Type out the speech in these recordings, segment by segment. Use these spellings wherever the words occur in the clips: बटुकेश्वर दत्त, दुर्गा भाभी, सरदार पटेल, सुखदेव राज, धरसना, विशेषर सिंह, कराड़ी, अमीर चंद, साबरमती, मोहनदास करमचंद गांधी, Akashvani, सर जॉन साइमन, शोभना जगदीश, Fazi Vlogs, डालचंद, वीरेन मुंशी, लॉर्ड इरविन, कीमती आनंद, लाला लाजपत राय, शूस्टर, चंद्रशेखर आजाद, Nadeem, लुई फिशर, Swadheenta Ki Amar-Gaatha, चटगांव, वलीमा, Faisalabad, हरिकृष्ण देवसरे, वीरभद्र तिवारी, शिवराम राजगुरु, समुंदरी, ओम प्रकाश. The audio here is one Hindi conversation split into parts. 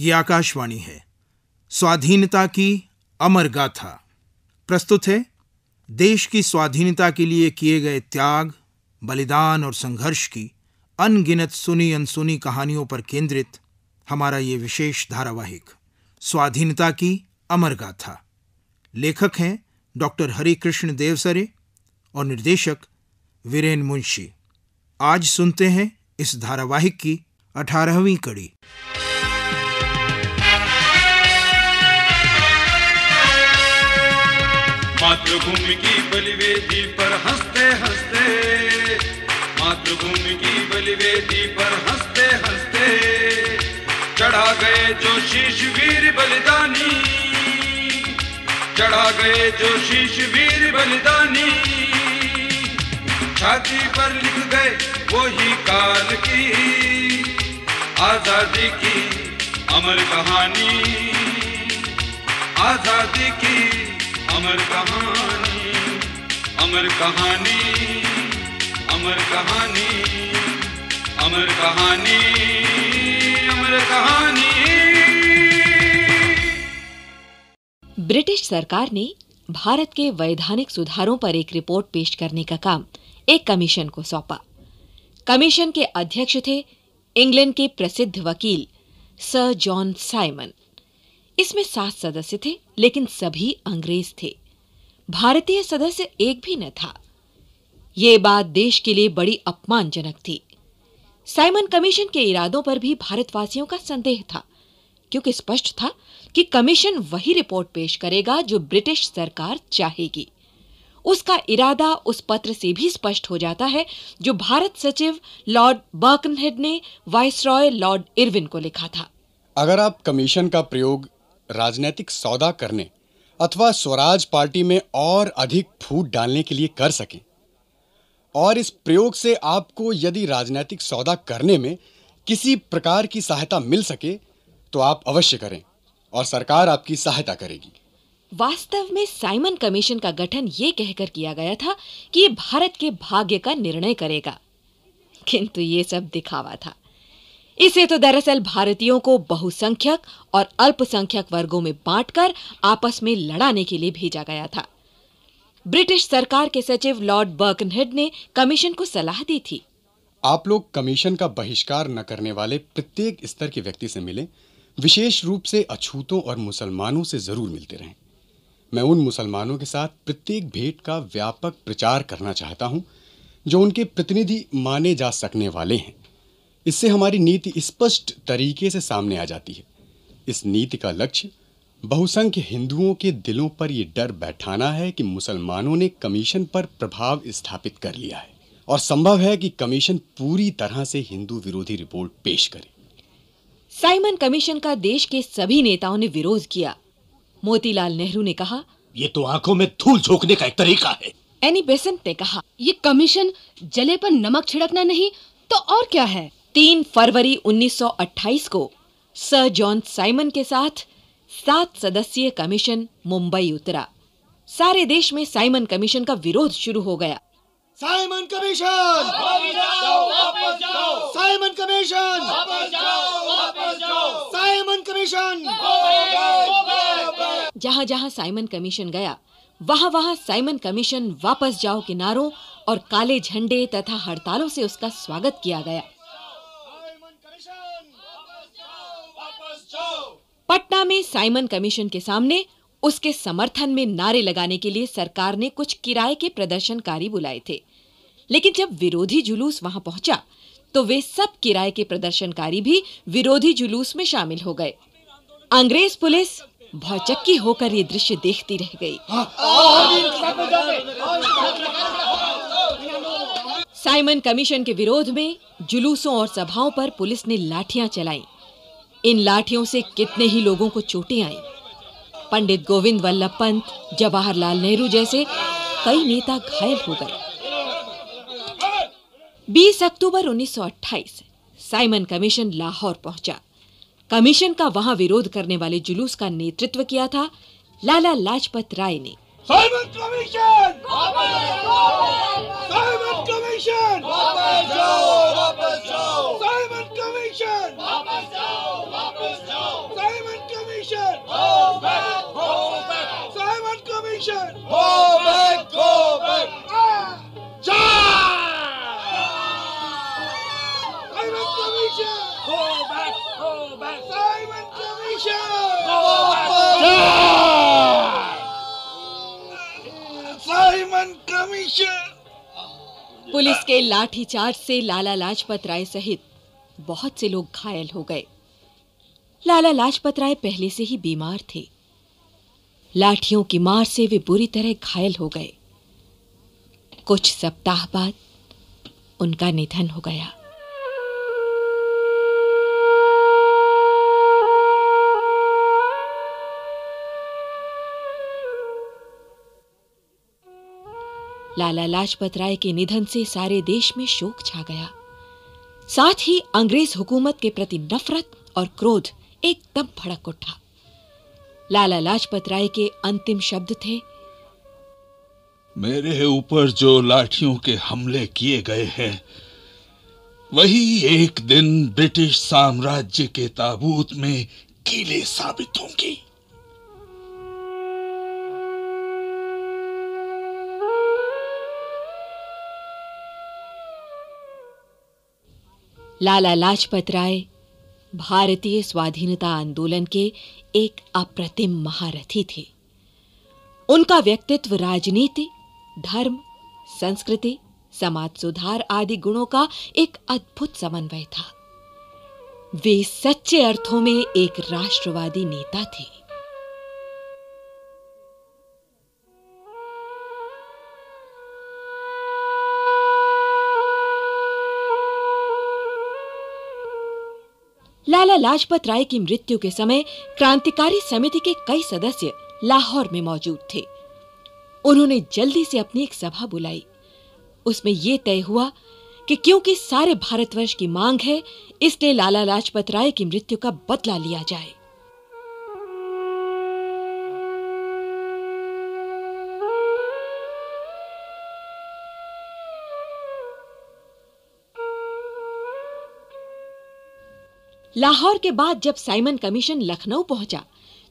ये आकाशवाणी है। स्वाधीनता की अमर गाथा प्रस्तुत है देश की स्वाधीनता के लिए किए गए त्याग, बलिदान और संघर्ष की अनगिनत सुनी अनसुनी कहानियों पर केंद्रित हमारा ये विशेष धारावाहिक स्वाधीनता की अमर गाथा। लेखक हैं डॉक्टर हरिकृष्ण देवसरे और निर्देशक वीरेन मुंशी। आज सुनते हैं इस धारावाहिक की 18वीं कड़ी। मातृभूमि की बलिवेदी पर हंसते हंसते, मातृभूमि की बलिवेदी पर हंसते हंसते चढ़ा गए जो शीश वीर बलिदानी, चढ़ा गए जो शीश वीर बलिदानी, छाती पर लिख गए वो ही काल की आजादी की अमर कहानी, आजादी की अमर कहानी, अमर कहानी, अमर कहानी, अमर कहानी, अमर कहानी। ब्रिटिश सरकार ने भारत के वैधानिक सुधारों पर एक रिपोर्ट पेश करने का काम एक कमीशन को सौंपा। कमीशन के अध्यक्ष थे इंग्लैंड के प्रसिद्ध वकील सर जॉन साइमन। इसमें 7 सदस्य थे, लेकिन सभी अंग्रेज थे। भारतीय सदस्य एक भी न था। ये बात देश के लिए बड़ी अपमानजनक थी। साइमन कमीशन के इरादों पर भी भारतवासियों का संदेह था, क्योंकि स्पष्ट था कि कमीशन वही रिपोर्ट पेश करेगा जो ब्रिटिश सरकार चाहेगी। उसका इरादा उस पत्र से भी स्पष्ट हो जाता है जो भारत सचिव लॉर्ड बर्कनहेड ने वाइसरॉय लॉर्ड इरविन को लिखा था। अगर आप कमीशन का प्रयोग राजनीतिक सौदा करने अथवा स्वराज पार्टी में और अधिक फूट डालने के लिए कर सकें, और इस प्रयोग से आपको यदि राजनीतिक सौदा करने में किसी प्रकार की सहायता मिल सके तो आप अवश्य करें और सरकार आपकी सहायता करेगी। वास्तव में साइमन कमीशन का गठन ये कहकर किया गया था कि ये भारत के भाग्य का निर्णय करेगा, किंतु ये सब दिखावा था। इसे तो दरअसल भारतीयों को बहुसंख्यक और अल्पसंख्यक वर्गों में बांटकर आपस में लड़ाने के लिए भेजा गया था। ब्रिटिश सरकार के सचिव लॉर्ड बर्कनहेड ने कमीशन को सलाह दी थी, आप लोग कमीशन का बहिष्कार न करने वाले प्रत्येक स्तर के व्यक्ति से मिलें, विशेष रूप से अछूतों और मुसलमानों से जरूर मिलते रहें। मैं उन मुसलमानों के साथ प्रत्येक भेंट का व्यापक प्रचार करना चाहता हूं, जो उनके प्रतिनिधि माने जा सकने वाले हैं। इससे हमारी नीति स्पष्ट तरीके से सामने आ जाती है। इस नीति का लक्ष्य बहुसंख्य हिंदुओं के दिलों पर यह डर बैठाना है कि मुसलमानों ने कमीशन पर प्रभाव स्थापित कर लिया है और संभव है कि कमीशन पूरी तरह से हिंदू विरोधी रिपोर्ट पेश करे। साइमन कमीशन का देश के सभी नेताओं ने विरोध किया। मोतीलाल नेहरू ने कहा, ये तो आंखों में धूल झोंकने का एक तरीका है। एनी बेसेंट ने कहा, ये कमीशन जले पर नमक छिड़कना नहीं तो और क्या है। 3 फरवरी 1928 को सर जॉन साइमन के साथ 7 सदस्यीय कमीशन मुंबई उतरा। सारे देश में साइमन कमीशन का विरोध शुरू हो गया। साइमन कमीशन वापस जाओ, साइमन कमीशन वापस जाओ, वापस जाओ, साइमन कमीशन। जहां जहां साइमन कमीशन गया वहां वहां साइमन कमीशन वापस जाओ के नारों और काले झंडे तथा हड़तालों से उसका स्वागत किया गया। पटना में साइमन कमीशन के सामने उसके समर्थन में नारे लगाने के लिए सरकार ने कुछ किराए के प्रदर्शनकारी बुलाए थे, लेकिन जब विरोधी जुलूस वहां पहुंचा तो वे सब किराए के प्रदर्शनकारी भी विरोधी जुलूस में शामिल हो गए। अंग्रेज पुलिस भौचक्की होकर ये दृश्य देखती रह गई। साइमन कमीशन के विरोध में जुलूसों और सभाओं पर पुलिस ने लाठियां चलाईं। इन लाठियों से कितने ही लोगों को चोटें आईं। पंडित गोविंद वल्लभ पंत, जवाहरलाल नेहरू जैसे कई नेता घायल हो गए। 20 अक्टूबर 1928 साइमन कमीशन लाहौर पहुंचा। कमीशन का वहां विरोध करने वाले जुलूस का नेतृत्व किया था लाला लाजपत राय ने। साइमन कमीशन साइमन कमीशन वापस जाओ, वापस जाओ, साइमन कमीशन वापस जाओ, वापस जाओ। Fiction! Go back, John! Simon Commission! Go back, Simon Commission! Go back, John! Simon Commission! Police के लाठीचार्ज से लाला लाजपत राय सहित बहुत से लोग घायल हो गए। लाला लाजपत राय पहले से ही बीमार थे। लाठियों की मार से वे बुरी तरह घायल हो गए। कुछ सप्ताह बाद उनका निधन हो गया। लाला लाजपत राय के निधन से सारे देश में शोक छा गया। साथ ही अंग्रेज हुकूमत के प्रति नफरत और क्रोध एकदम भड़क उठा। लाला लाजपत राय के अंतिम शब्द थे, मेरे ऊपर जो लाठियों के हमले किए गए हैं, वही एक दिन ब्रिटिश साम्राज्य के ताबूत में कीले साबित होंगी। लाला लाजपत राय भारतीय स्वाधीनता आंदोलन के एक अप्रतिम महारथी थे। उनका व्यक्तित्व राजनीति, धर्म, संस्कृति, समाज सुधार आदि गुणों का एक अद्भुत समन्वय था। वे सच्चे अर्थों में एक राष्ट्रवादी नेता थे। लाला लाजपत राय की मृत्यु के समय क्रांतिकारी समिति के कई सदस्य लाहौर में मौजूद थे। उन्होंने जल्दी से अपनी एक सभा बुलाई। उसमें यह तय हुआ कि क्योंकि सारे भारतवर्ष की मांग है, इसलिए लाला लाजपत राय की मृत्यु का बदला लिया जाए। लाहौर के बाद जब साइमन कमीशन लखनऊ पहुंचा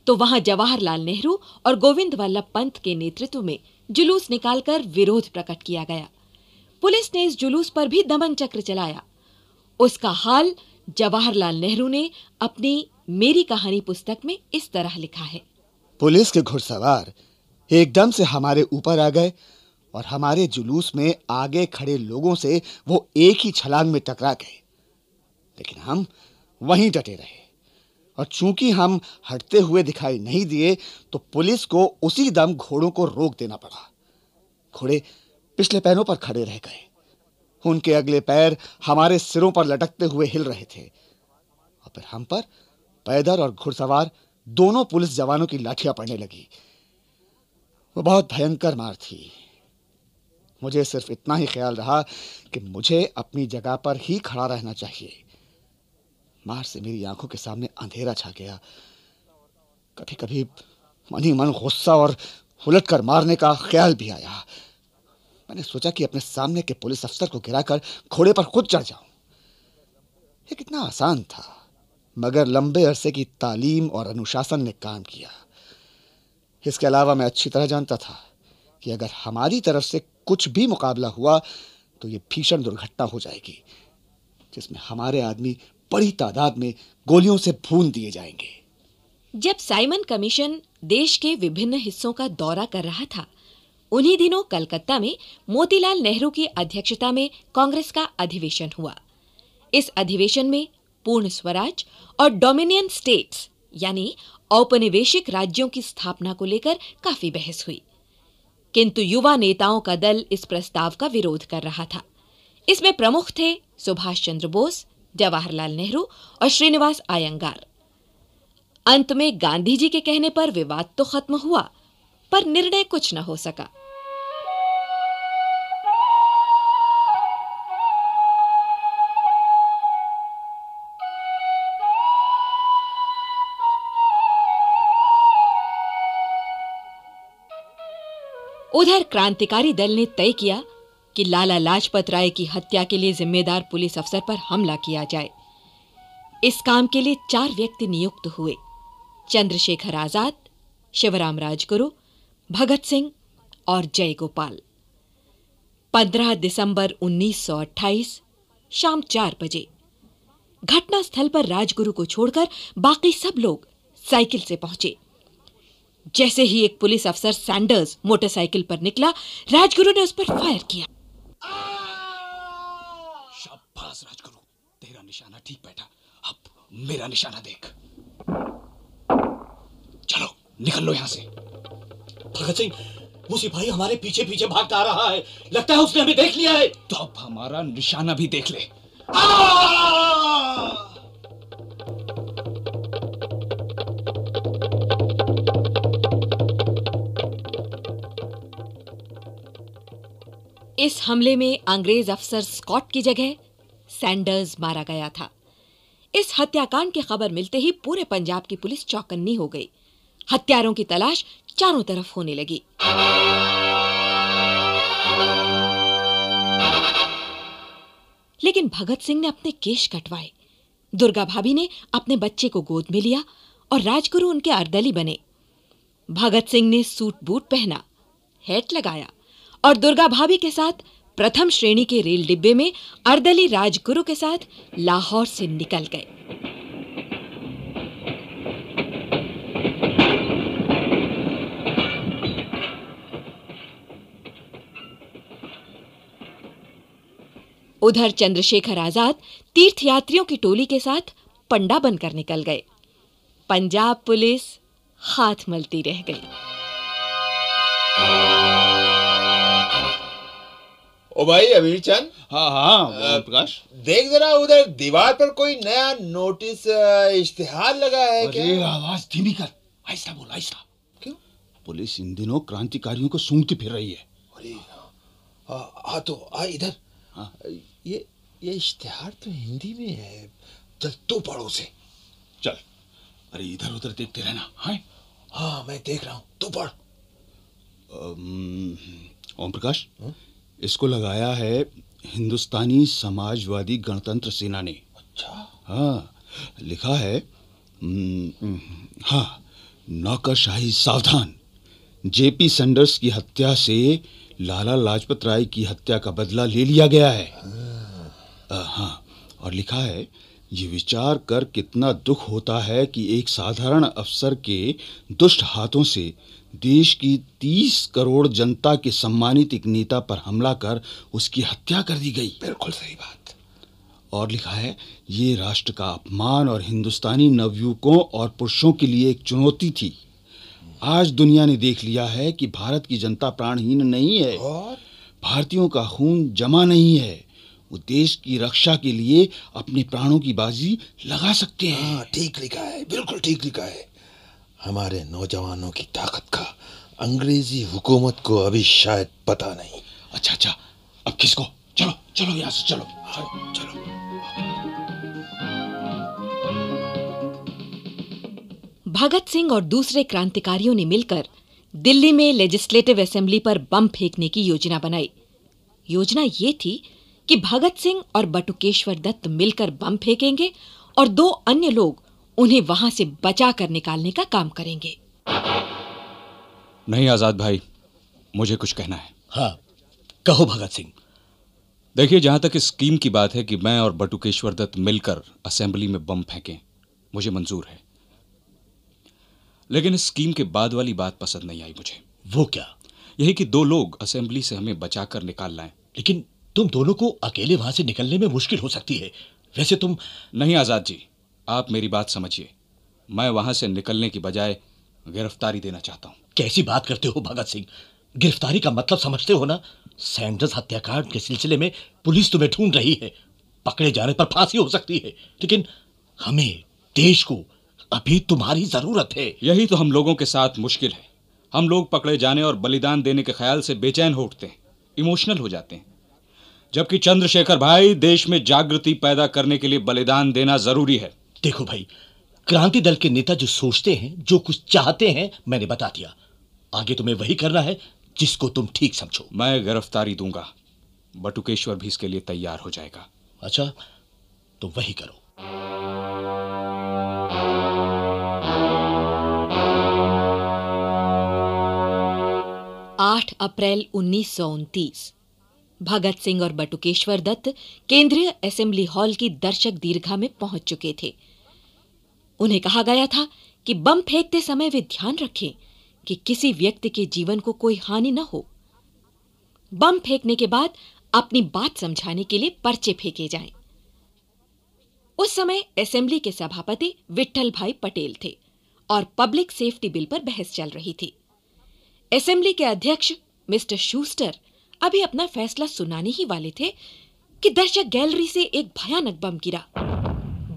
तो वहां जवाहरलाल नेहरू और गोविंद वल्लभ पंत के नेतृत्व में जुलूस निकालकर विरोध प्रकट किया गया। पुलिस ने इस जुलूस पर भी दमन चक्र चलाया। उसका हाल जवाहरलाल नेहरू ने अपनी मेरी कहानी पुस्तक में इस तरह लिखा है। पुलिस के घुड़सवार एकदम से हमारे ऊपर आ गए और हमारे जुलूस में आगे खड़े लोगों से वो एक ही छलांग में टकरा गए, लेकिन हम वहीं डटे रहे और चूंकि हम हटते हुए दिखाई नहीं दिए तो पुलिस को उसी दम घोड़ों को रोक देना पड़ा। घोड़े पिछले पैरों पर खड़े रह गए, उनके अगले पैर हमारे सिरों पर लटकते हुए हिल रहे थे और फिर हम पर पैदल और घुड़सवार दोनों पुलिस जवानों की लाठियां पड़ने लगी। वो बहुत भयंकर मार थी। मुझे सिर्फ इतना ही ख्याल रहा कि मुझे अपनी जगह पर ही खड़ा रहना चाहिए। मार से मेरी आंखों के सामने अंधेरा छा गया। कभी कभी मन ही मन गुस्सा और हुलट कर मारने का ख्याल भी आया। मैंने सोचा कि अपने सामने के पुलिस अफसर को गिराकर घोड़े पर खुद चढ़ जाऊं। ये कितना आसान था, मगर लंबे अरसे की तालीम और अनुशासन ने काम किया। इसके अलावा मैं अच्छी तरह जानता था कि अगर हमारी तरफ से कुछ भी मुकाबला हुआ तो ये भीषण दुर्घटना हो जाएगी, जिसमें हमारे आदमी बड़ी तादाद में गोलियों से भून दिए जाएंगे। जब साइमन कमीशन देश के विभिन्न हिस्सों का दौरा कर रहा था, उन्हीं दिनों कलकत्ता में मोतीलाल नेहरू की अध्यक्षता में कांग्रेस का अधिवेशन हुआ। इस अधिवेशन में पूर्ण स्वराज और डोमिनियन स्टेट्स यानी औपनिवेशिक राज्यों की स्थापना को लेकर काफी बहस हुई, किंतु युवा नेताओं का दल इस प्रस्ताव का विरोध कर रहा था। इसमें प्रमुख थे सुभाष चंद्र बोस, जवाहरलाल नेहरू और श्रीनिवास आयंगार। अंत में गांधी जी के कहने पर विवाद तो खत्म हुआ, पर निर्णय कुछ न हो सका। उधर क्रांतिकारी दल ने तय किया कि लाला लाजपत राय की हत्या के लिए जिम्मेदार पुलिस अफसर पर हमला किया जाए। इस काम के लिए 4 व्यक्ति नियुक्त हुए, चंद्रशेखर आजाद, शिवराम राजगुरु, भगत सिंह और जयगोपाल। 15 दिसंबर 1928 शाम 4 बजे घटना स्थल पर राजगुरु को छोड़कर बाकी सब लोग साइकिल से पहुंचे। जैसे ही एक पुलिस अफसर सैंडर्स मोटरसाइकिल पर निकला, राजगुरु ने उस पर फायर किया। शाबाश राजगुरु, तेरा निशाना ठीक बैठा, अब मेरा निशाना देख। चलो निकल लो यहां से। भगत सिंह, वो सिपाही हमारे पीछे पीछे भागता आ रहा है, लगता है उसने हमें देख लिया है। तो अब हमारा निशाना भी देख ले। इस हमले में अंग्रेज अफसर स्कॉट की जगह सैंडर्स मारा गया था। इस हत्याकांड की खबर मिलते ही पूरे पंजाब की पुलिस चौकन्नी हो गई। हत्यारों की तलाश चारों तरफ होने लगी। लेकिन भगत सिंह ने अपने केश कटवाए, दुर्गा भाभी ने अपने बच्चे को गोद में लिया और राजगुरु उनके अर्दली बने। भगत सिंह ने सूट बूट पहना, हैट लगाया और दुर्गा भाभी के साथ प्रथम श्रेणी के रेल डिब्बे में अर्दली राजगुरु के साथ लाहौर से निकल गए। उधर चंद्रशेखर आजाद तीर्थयात्रियों की टोली के साथ पंडा बनकर निकल गए। पंजाब पुलिस हाथ मलती रह गई। ओ भाई अमीर चंद। हाँ, प्रकाश देख जरा उधर दीवार पर कोई नया नोटिस इश्तिहार लगा है। अरे आवाज धीमी कर, ऐसा बोल ऐसा क्यों? पुलिस इन दिनों क्रांतिकारियों को सूंघती फिर रही है। अरे हाँ तो आ इधर। हाँ ये इश्तिहार तो हिंदी में है, चल तू पढ़ो से। चल अरे इधर उधर देखते रहना। हाँ मैं देख रहा हूँ, तू पढ़। ओम प्रकाश, इसको लगाया है हिंदुस्तानी समाजवादी गणतंत्र सेना ने। अच्छा। हाँ लिखा है हाँ, नौकरशाही सावधान, जेपी सैंडर्स की हत्या से लाला लाजपत राय की हत्या का बदला ले लिया गया है। हाँ और लिखा है, ये विचार कर कितना दुख होता है कि एक साधारण अफसर के दुष्ट हाथों से देश की 30 करोड़ जनता के सम्मानित एक नेता पर हमला कर उसकी हत्या कर दी गई। बिल्कुल सही बात। और लिखा है, ये राष्ट्र का अपमान और हिंदुस्तानी नवयुवकों और पुरुषों के लिए एक चुनौती थी। आज दुनिया ने देख लिया है कि भारत की जनता प्राणहीन नहीं है और भारतीयों का खून जमा नहीं है, वो देश की रक्षा के लिए अपने प्राणों की बाजी लगा सकते हैं। हाँ ठीक लिखा है, बिल्कुल ठीक लिखा है। हमारे नौजवानों की ताकत का अंग्रेजी हुकूमत को अभी शायद पता नहीं। अच्छा, अब किसको? चलो चलो यहाँ से चलो। हाँ, चलो। भगत सिंह और दूसरे क्रांतिकारियों ने मिलकर दिल्ली में लेजिस्लेटिव असेंबली पर बम फेंकने की योजना बनाई। योजना ये थी कि भगत सिंह और बटुकेश्वर दत्त मिलकर बम फेंकेंगे और 2 अन्य लोग उन्हें वहां से बचा कर निकालने का काम करेंगे। नहीं आजाद भाई, मुझे कुछ कहना है। हाँ कहो भगत सिंह। देखिए, जहां तक इस स्कीम की बात है कि मैं और बटुकेश्वर दत्त मिलकर असेंबली में बम फेंकें, मुझे मंजूर है, लेकिन इस स्कीम के बाद वाली बात पसंद नहीं आई मुझे। वो क्या? यही कि 2 लोग असेंबली से हमें बचाकर निकाल लाएं। लेकिन तुम दोनों को अकेले वहां से निकलने में मुश्किल हो सकती है। वैसे तुम नहीं आजाद जी, आप मेरी बात समझिए, मैं वहां से निकलने की बजाय गिरफ्तारी देना चाहता हूँ। कैसी बात करते हो भगत सिंह, गिरफ्तारी का मतलब समझते हो ना? सैंडर्स हत्याकांड के सिलसिले में पुलिस तुम्हें ढूंढ रही है, पकड़े जाने पर फांसी हो सकती है, लेकिन हमें, देश को अभी तुम्हारी जरूरत है। यही तो हम लोगों के साथ मुश्किल है। हम लोग पकड़े जाने और बलिदान देने के ख्याल से बेचैन हो उठते हैं, इमोशनल हो जाते हैं, जबकि चंद्रशेखर भाई, देश में जागृति पैदा करने के लिए बलिदान देना जरूरी है। देखो भाई, क्रांति दल के नेता जो सोचते हैं, जो कुछ चाहते हैं, मैंने बता दिया। आगे तुम्हें वही करना है जिसको तुम ठीक समझो। मैं गिरफ्तारी दूंगा, बटुकेश्वर भी इसके लिए तैयार हो जाएगा। अच्छा तो वही करो। 8 अप्रैल 1929 भगत सिंह और बटुकेश्वर दत्त केंद्रीय असेंबली हॉल की दर्शक दीर्घा में पहुंच चुके थे। उन्हें कहा गया था कि बम फेंकते समय वे ध्यान रखें कि किसी व्यक्ति के जीवन को कोई हानि न हो। बम फेंकने के बाद अपनी बात समझाने के लिए पर्चे फेंके जाएं। उस समय असेंबली के सभापति विट्ठल भाई पटेल थे और पब्लिक सेफ्टी बिल पर बहस चल रही थी। असेंबली के अध्यक्ष मिस्टर शूस्टर अभी अपना फैसला सुनाने ही वाले थे कि दर्शक गैलरी से एक भयानक बम गिरा।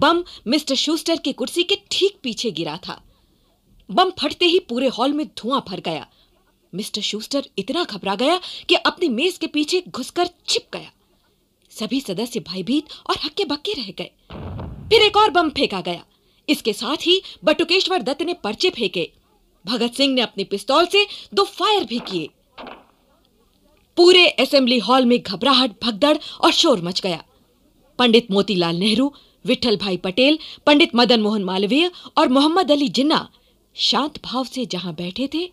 बम मिस्टर शूस्टर की कुर्सी के ठीक पीछे गिरा था। बम फटते ही पूरे हॉल में धुआं भर गया। मिस्टर शूस्टर इतना घबरा गया कि अपनी मेज के पीछे घुसकर छिप गया। सभी सदस्य भयभीत और हक्के बक्के रह गए। फिर एक और बम फेंका गया। इसके साथ ही बटुकेश्वर दत्त ने पर्चे फेंके। भगत सिंह ने अपनी पिस्तौल से 2 फायर भी किए। पूरे असेंबली हॉल में घबराहट, भगदड़ और शोर मच गया। पंडित मोतीलाल नेहरू, विट्ठल भाई पटेल, पंडित मदन मोहन मालवीय और मोहम्मद अली जिन्ना शांत भाव से जहां बैठे थे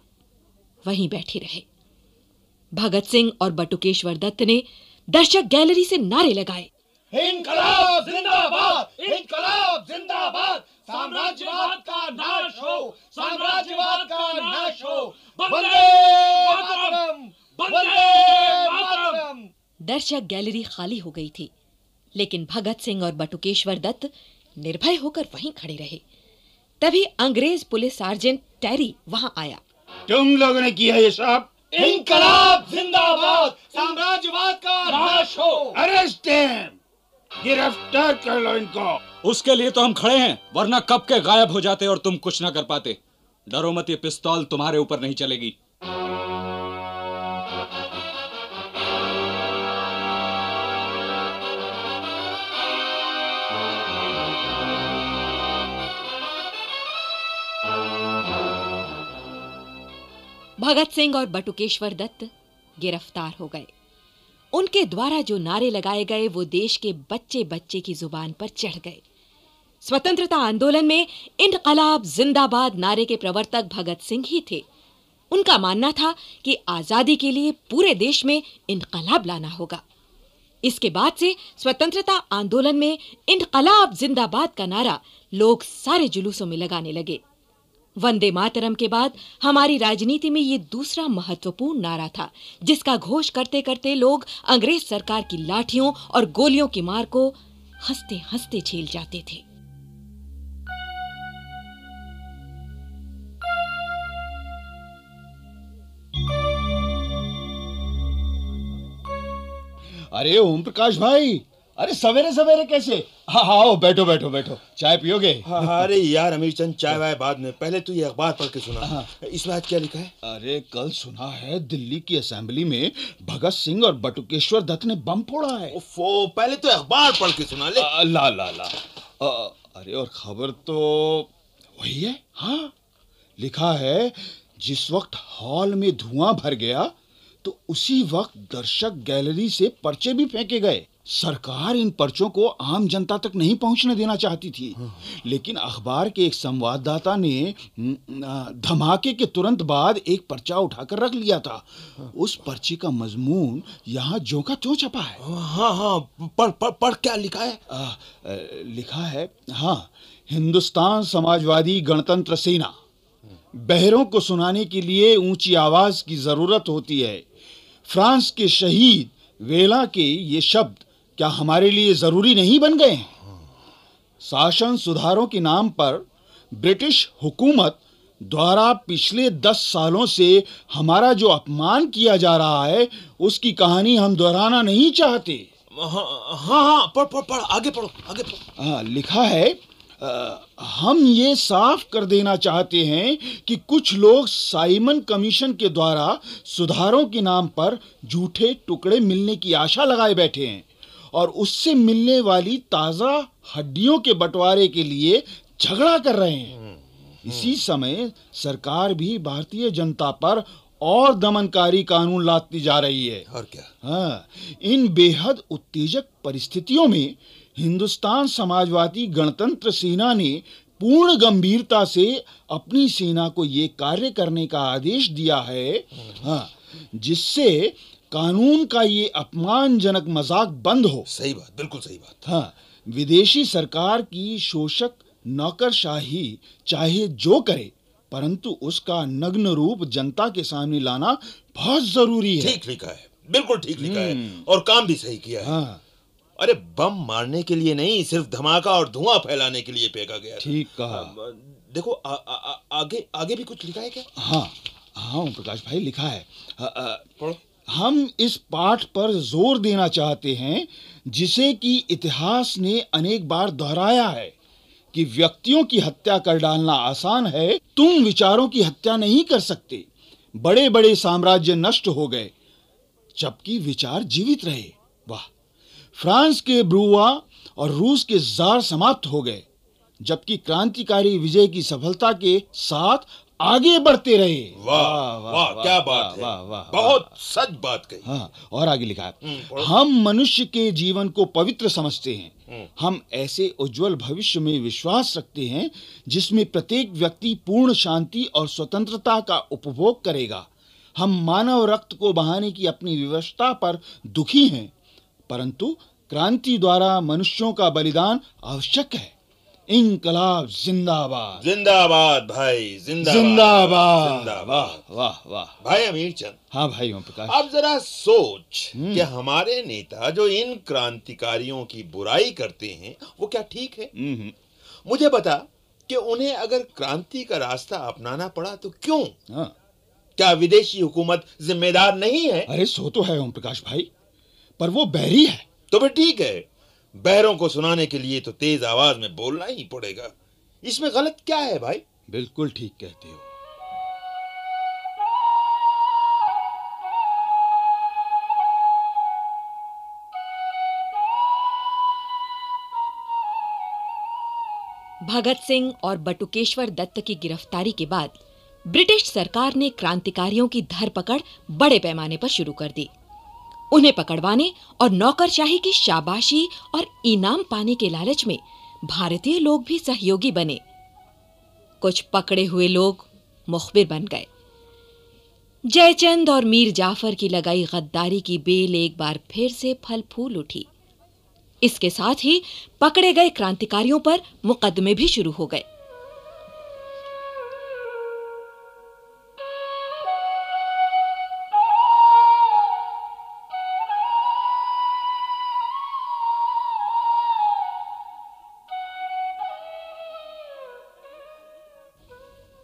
वहीं बैठे रहे। भगत सिंह और बटुकेश्वर दत्त ने दर्शक गैलरी से नारे लगाए, इंकलाब जिंदाबाद, इंकलाब जिंदाबाद, साम्राज्यवाद का नाश हो, साम्राज्यवाद का नाश हो, वंदे मातरम, वंदे मातरम। दर्शक गैलरी खाली हो गई थी, लेकिन भगत सिंह और बटुकेश्वर दत्त निर्भय होकर वहीं खड़े रहे। तभी अंग्रेज पुलिस सार्जेंट टैरी वहां आया। तुम लोगों ने किया ये सब? इंकलाब जिंदाबाद, साम्राज्यवाद का नाश हो। अरेस्ट हिम, गिरफ्तार कर लो इनको। उसके लिए तो हम खड़े हैं, वरना कब के गायब हो जाते और तुम कुछ ना कर पाते। डरो मत, ये पिस्तौल तुम्हारे ऊपर नहीं चलेगी। भगत सिंह और बटुकेश्वर दत्त गिरफ्तार हो गए। उनके द्वारा जो नारे लगाए गए वो देश के बच्चे बच्चे की जुबान पर चढ़ गए। स्वतंत्रता आंदोलन में इंकलाब जिंदाबाद नारे के प्रवर्तक भगत सिंह ही थे। उनका मानना था कि आजादी के लिए पूरे देश में इंकलाब लाना होगा। इसके बाद से स्वतंत्रता आंदोलन में इंकलाब जिंदाबाद का नारा लोग सारे जुलूसों में लगाने लगे। वंदे मातरम के बाद हमारी राजनीति में ये दूसरा महत्वपूर्ण नारा था, जिसका घोष करते करते लोग अंग्रेज सरकार की लाठियों और गोलियों की मार को हंसते हंसते झेल जाते थे। अरे ओम प्रकाश भाई, अरे सवेरे सवेरे कैसे? हाँ आओ, बैठो बैठो बैठो, चाय पियोगे? हाँ, अरे यार अमीर चंद, चाय वाय बाद में, पहले तू ये अखबार पढ़ के सुना। हाँ। इसमें आज क्या लिखा है? अरे कल सुना है दिल्ली की असेंबली में भगत सिंह और बटुकेश्वर दत्त ने बम फोड़ा है। ओफो, पहले तो अखबार पढ़ के सुना ले। ला ला ला। अरे और खबर तो वही है। हाँ, लिखा है जिस वक्त हॉल में धुआं भर गया तो उसी वक्त दर्शक गैलरी से पर्चे भी फेंके गए। सरकार इन पर्चों को आम जनता तक नहीं पहुंचने देना चाहती थी, लेकिन अखबार के एक संवाददाता ने धमाके के तुरंत बाद एक पर्चा उठाकर रख लिया था। उस पर्ची का मजमून यहाँ ज्यों का त्यों छपा है। हाँ हाँ, पढ़ क्या लिखा है? लिखा है, हाँ, हिंदुस्तान समाजवादी गणतंत्र सेना, बहरों को सुनाने के लिए ऊंची आवाज की जरूरत होती है। फ्रांस के शहीद वेला के ये शब्द क्या हमारे लिए जरूरी नहीं बन गए? शासन सुधारों के नाम पर ब्रिटिश हुकूमत द्वारा पिछले 10 सालों से हमारा जो अपमान किया जा रहा है उसकी कहानी हम दोहराना नहीं चाहते। हाँ हाँ, पढ़ आगे पढ़ो, आगे पढ़ो। हाँ, लिखा है, हम ये साफ कर देना चाहते हैं कि कुछ लोग साइमन कमीशन के द्वारा सुधारों के नाम पर झूठे टुकड़े मिलने की आशा लगाए बैठे हैं और उससे मिलने वाली ताज़ा हड्डियों के बंटवारे के लिए झगड़ा कर रहे हैं। इसी समय सरकार भी भारतीय जनता पर और दमनकारी कानून लादती जा रही है। और क्या? हाँ, इन बेहद उत्तेजक परिस्थितियों में हिंदुस्तान समाजवादी गणतंत्र सेना ने पूर्ण गंभीरता से अपनी सेना को ये कार्य करने का आदेश दिया है। हाँ, जिससे कानून का ये अपमानजनक मजाक बंद हो। सही बात, बिल्कुल सही बात। हाँ, विदेशी सरकार की शोषक नौकरशाही चाहे जो करे, परंतु उसका नग्न रूप जनता के सामने लाना बहुत जरूरी है। ठीक लिखा है, बिल्कुल ठीक लिखा है, और काम भी सही किया है। हाँ। अरे बम मारने के लिए नहीं, सिर्फ धमाका और धुआं फैलाने के लिए फेंका गया। ठीक कहा। देखो आगे भी कुछ लिखा है क्या? हाँ हाँ प्रकाश भाई, लिखा है। हम इस पाठ पर जोर देना चाहते हैं जिसे कि इतिहास ने अनेक बार दोहराया है कि व्यक्तियों की हत्या कर डालना आसान है, तुम विचारों की हत्या नहीं कर सकते। बड़े बड़े साम्राज्य नष्ट हो गए जबकि विचार जीवित रहे। वाह। फ्रांस के ब्रूआ और रूस के जार समाप्त हो गए जबकि क्रांतिकारी विजय की सफलता के साथ आगे बढ़ते रहे। वाह वाह, क्या बात है। बहुत सच बात कही। हाँ, और आगे लिखा है, हम मनुष्य के जीवन को पवित्र समझते हैं। हम ऐसे उज्जवल भविष्य में विश्वास रखते हैं जिसमें प्रत्येक व्यक्ति पूर्ण शांति और स्वतंत्रता का उपभोग करेगा। हम मानव रक्त को बहाने की अपनी विवशता पर दुखी हैं, परंतु क्रांति द्वारा मनुष्यों का बलिदान आवश्यक है। इंकलाब जिंदाबाद। जिंदाबाद भाई, जिंदाबाद। वाह वाह वाह भाई अमीर चंद। हाँ भाई ओम प्रकाश, आप जरा सोच कि हमारे नेता जो इन क्रांतिकारियों की बुराई करते हैं वो क्या ठीक है? मुझे बता कि उन्हें अगर क्रांति का रास्ता अपनाना पड़ा तो क्यों? हाँ। क्या विदेशी हुकूमत जिम्मेदार नहीं है? अरे सो तो है ओम प्रकाश भाई, पर वो बहरी है। तो फिर ठीक है, बहरों को सुनाने के लिए तो तेज आवाज में बोलना ही पड़ेगा। इसमें गलत क्या है भाई? बिल्कुल ठीक कहते हो। भगत सिंह और बटुकेश्वर दत्त की गिरफ्तारी के बाद ब्रिटिश सरकार ने क्रांतिकारियों की धरपकड़ बड़े पैमाने पर शुरू कर दी। उन्हें पकड़वाने और नौकरशाही की शाबाशी और इनाम पाने के लालच में भारतीय लोग भी सहयोगी बने। कुछ पकड़े हुए लोग मुखबिर बन गए। जयचंद और मीर जाफर की लगाई गद्दारी की बेल एक बार फिर से फल फूल उठी। इसके साथ ही पकड़े गए क्रांतिकारियों पर मुकदमे भी शुरू हो गए।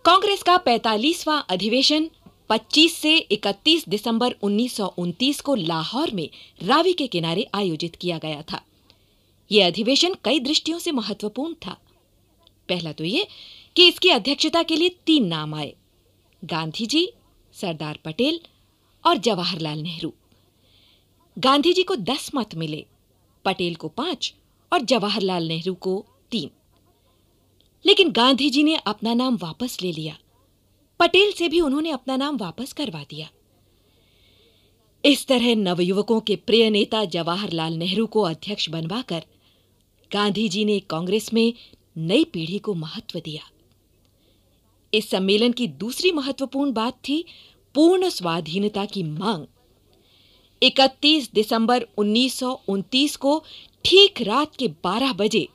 कांग्रेस का 45वां अधिवेशन 25 से 31 दिसंबर 1929 को लाहौर में रावी के किनारे आयोजित किया गया था। ये अधिवेशन कई दृष्टियों से महत्वपूर्ण था। पहला तो ये कि इसकी अध्यक्षता के लिए 3 नाम आए, गांधी जी, सरदार पटेल और जवाहरलाल नेहरू। गांधी जी को 10 मत मिले, पटेल को 5 और जवाहरलाल नेहरू को 3। लेकिन गांधी जी ने अपना नाम वापस ले लिया। पटेल से भी उन्होंने अपना नाम वापस करवा दिया। इस तरह नवयुवकों के प्रिय नेता जवाहरलाल नेहरू को अध्यक्ष बनवाकर गांधी जी ने कांग्रेस में नई पीढ़ी को महत्व दिया। इस सम्मेलन की दूसरी महत्वपूर्ण बात थी पूर्ण स्वाधीनता की मांग। 31 दिसंबर 1929 को ठीक रात के 12 बजे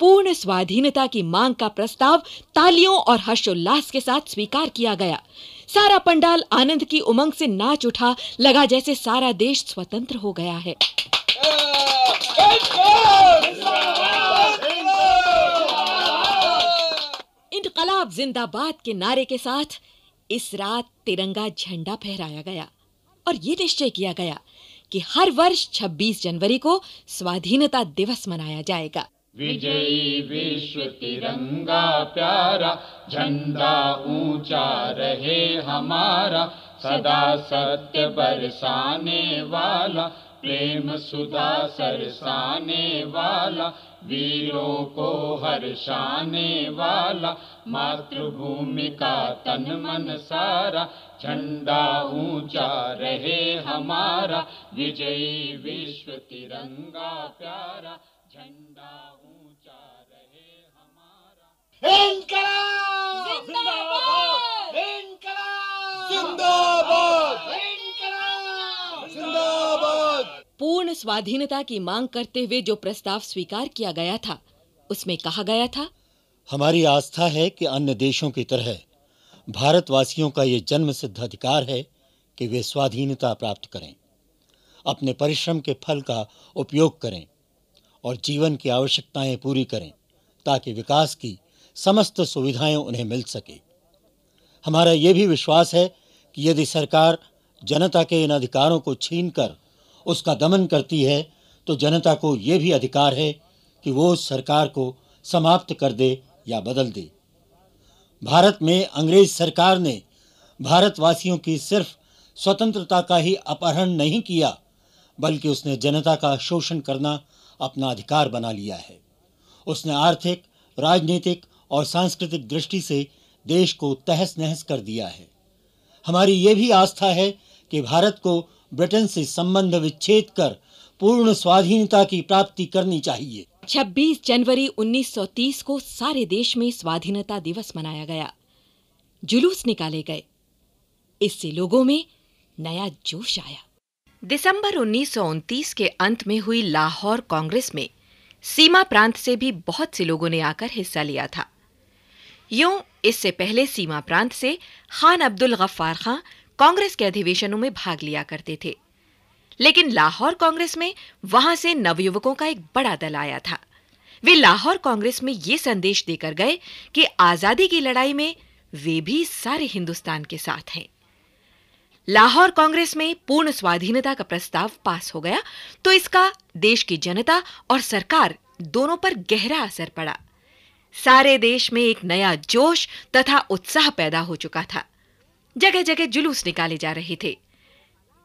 पूर्ण स्वाधीनता की मांग का प्रस्ताव तालियों और हर्षोल्लास के साथ स्वीकार किया गया। सारा पंडाल आनंद की उमंग से नाच उठा, लगा जैसे सारा देश स्वतंत्र हो गया है। इंकलाब जिंदाबाद के नारे के साथ इस रात तिरंगा झंडा फहराया गया और ये निश्चय किया गया कि हर वर्ष 26 जनवरी को स्वाधीनता दिवस मनाया जाएगा। विजयी विश्व तिरंगा प्यारा, झंडा ऊंचा रहे हमारा, सदा सत्य बरसाने वाला, प्रेम सुधा सरसाने वाला, वीरों को हर्षाने वाला, मातृभूमि का तन मन सारा, झंडा ऊंचा रहे हमारा, विजयी विश्व तिरंगा प्यारा, झंडा ऊंचा रहे हमारा। इनकलाब जिंदाबाद, इनकलाब जिंदाबाद। पूर्ण स्वाधीनता की मांग करते हुए जो प्रस्ताव स्वीकार किया गया था उसमें कहा गया था, हमारी आस्था है कि अन्य देशों की तरह भारतवासियों का ये जन्मसिद्ध अधिकार है कि वे स्वाधीनता प्राप्त करें, अपने परिश्रम के फल का उपयोग करें और जीवन की आवश्यकताएं पूरी करें ताकि विकास की समस्त सुविधाएं उन्हें मिल सके। हमारा ये भी विश्वास है कि यदि सरकार जनता के इन अधिकारों को छीनकर उसका दमन करती है तो जनता को ये भी अधिकार है कि वो उस सरकार को समाप्त कर दे या बदल दे। भारत में अंग्रेज सरकार ने भारतवासियों की सिर्फ स्वतंत्रता का ही अपहरण नहीं किया बल्कि उसने जनता का शोषण करना अपना अधिकार बना लिया है। उसने आर्थिक, राजनीतिक और सांस्कृतिक दृष्टि से देश को तहस नहस कर दिया है। हमारी ये भी आस्था है कि भारत को ब्रिटेन से संबंध विच्छेद कर पूर्ण स्वाधीनता की प्राप्ति करनी चाहिए। 26 जनवरी 1930 को सारे देश में स्वाधीनता दिवस मनाया गया, जुलूस निकाले गए, इससे लोगों में नया जोश आया। दिसंबर 1929 के अंत में हुई लाहौर कांग्रेस में सीमा प्रांत से भी बहुत से लोगों ने आकर हिस्सा लिया था। यूं इससे पहले सीमा प्रांत से खान अब्दुल गफ्फार खान कांग्रेस के अधिवेशनों में भाग लिया करते थे, लेकिन लाहौर कांग्रेस में वहां से नवयुवकों का एक बड़ा दल आया था। वे लाहौर कांग्रेस में ये संदेश देकर गए कि आजादी की लड़ाई में वे भी सारे हिंदुस्तान के साथ हैं। लाहौर कांग्रेस में पूर्ण स्वाधीनता का प्रस्ताव पास हो गया तो इसका देश की जनता और सरकार दोनों पर गहरा असर पड़ा। सारे देश में एक नया जोश तथा उत्साह पैदा हो चुका था। जगह जगह जुलूस निकाले जा रहे थे।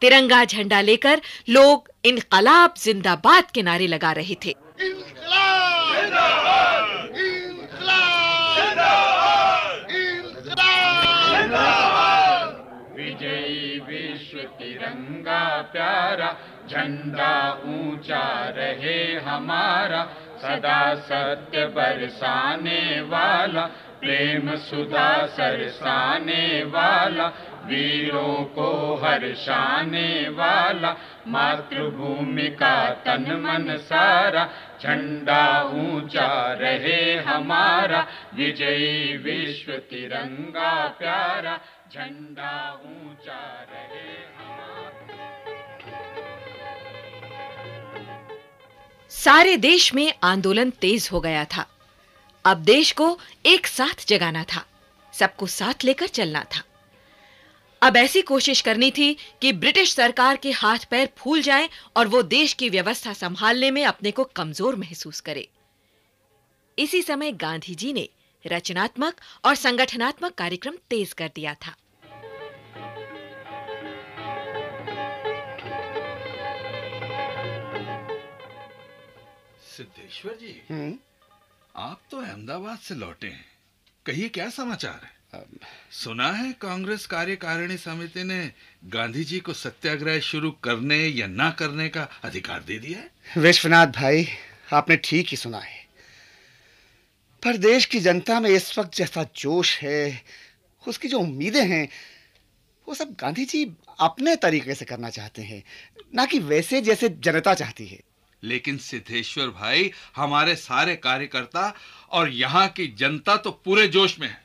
तिरंगा झंडा लेकर लोग इनकलाब जिंदाबाद के नारे लगा रहे थे। इनकलाब जिंदाबाद, इनकलाब जिंदाबाद, इनकलाब जिंदाबाद। विजयी विश्व तिरंगा प्यारा, झंडा ऊंचा रहे हमारा, सदा सत्य बरसाने वाला, प्रेम सुधा सरसाने वाला, वीरों को हर्षाने वाला, मातृभूमि का तन मन सारा, झंडा ऊंचा रहे हमारा, विजयी विश्व तिरंगा प्यारा, झंडा ऊंचा रहे हमारा। सारे देश में आंदोलन तेज हो गया था। अब देश को एक साथ जगाना था, सबको साथ लेकर चलना था। अब ऐसी कोशिश करनी थी कि ब्रिटिश सरकार के हाथ पैर फूल जाएं और वो देश की व्यवस्था संभालने में अपने को कमजोर महसूस करे। इसी समय गांधी जी ने रचनात्मक और संगठनात्मक कार्यक्रम तेज कर दिया था। सिद्धेश्वर जी, आप तो अहमदाबाद से लौटे हैं, कहिए क्या समाचार है? सुना है कांग्रेस कार्यकारिणी समिति ने गांधी जी को सत्याग्रह शुरू करने या ना करने का अधिकार दे दिया है। विश्वनाथ भाई, आपने ठीक ही सुना है, पर देश की जनता में इस वक्त जैसा जोश है, उसकी जो उम्मीदें हैं, वो सब गांधी जी अपने तरीके से करना चाहते हैं, ना कि वैसे जैसे जनता चाहती है। लेकिन सिद्धेश्वर भाई, हमारे सारे कार्यकर्ता और यहाँ की जनता तो पूरे जोश में है।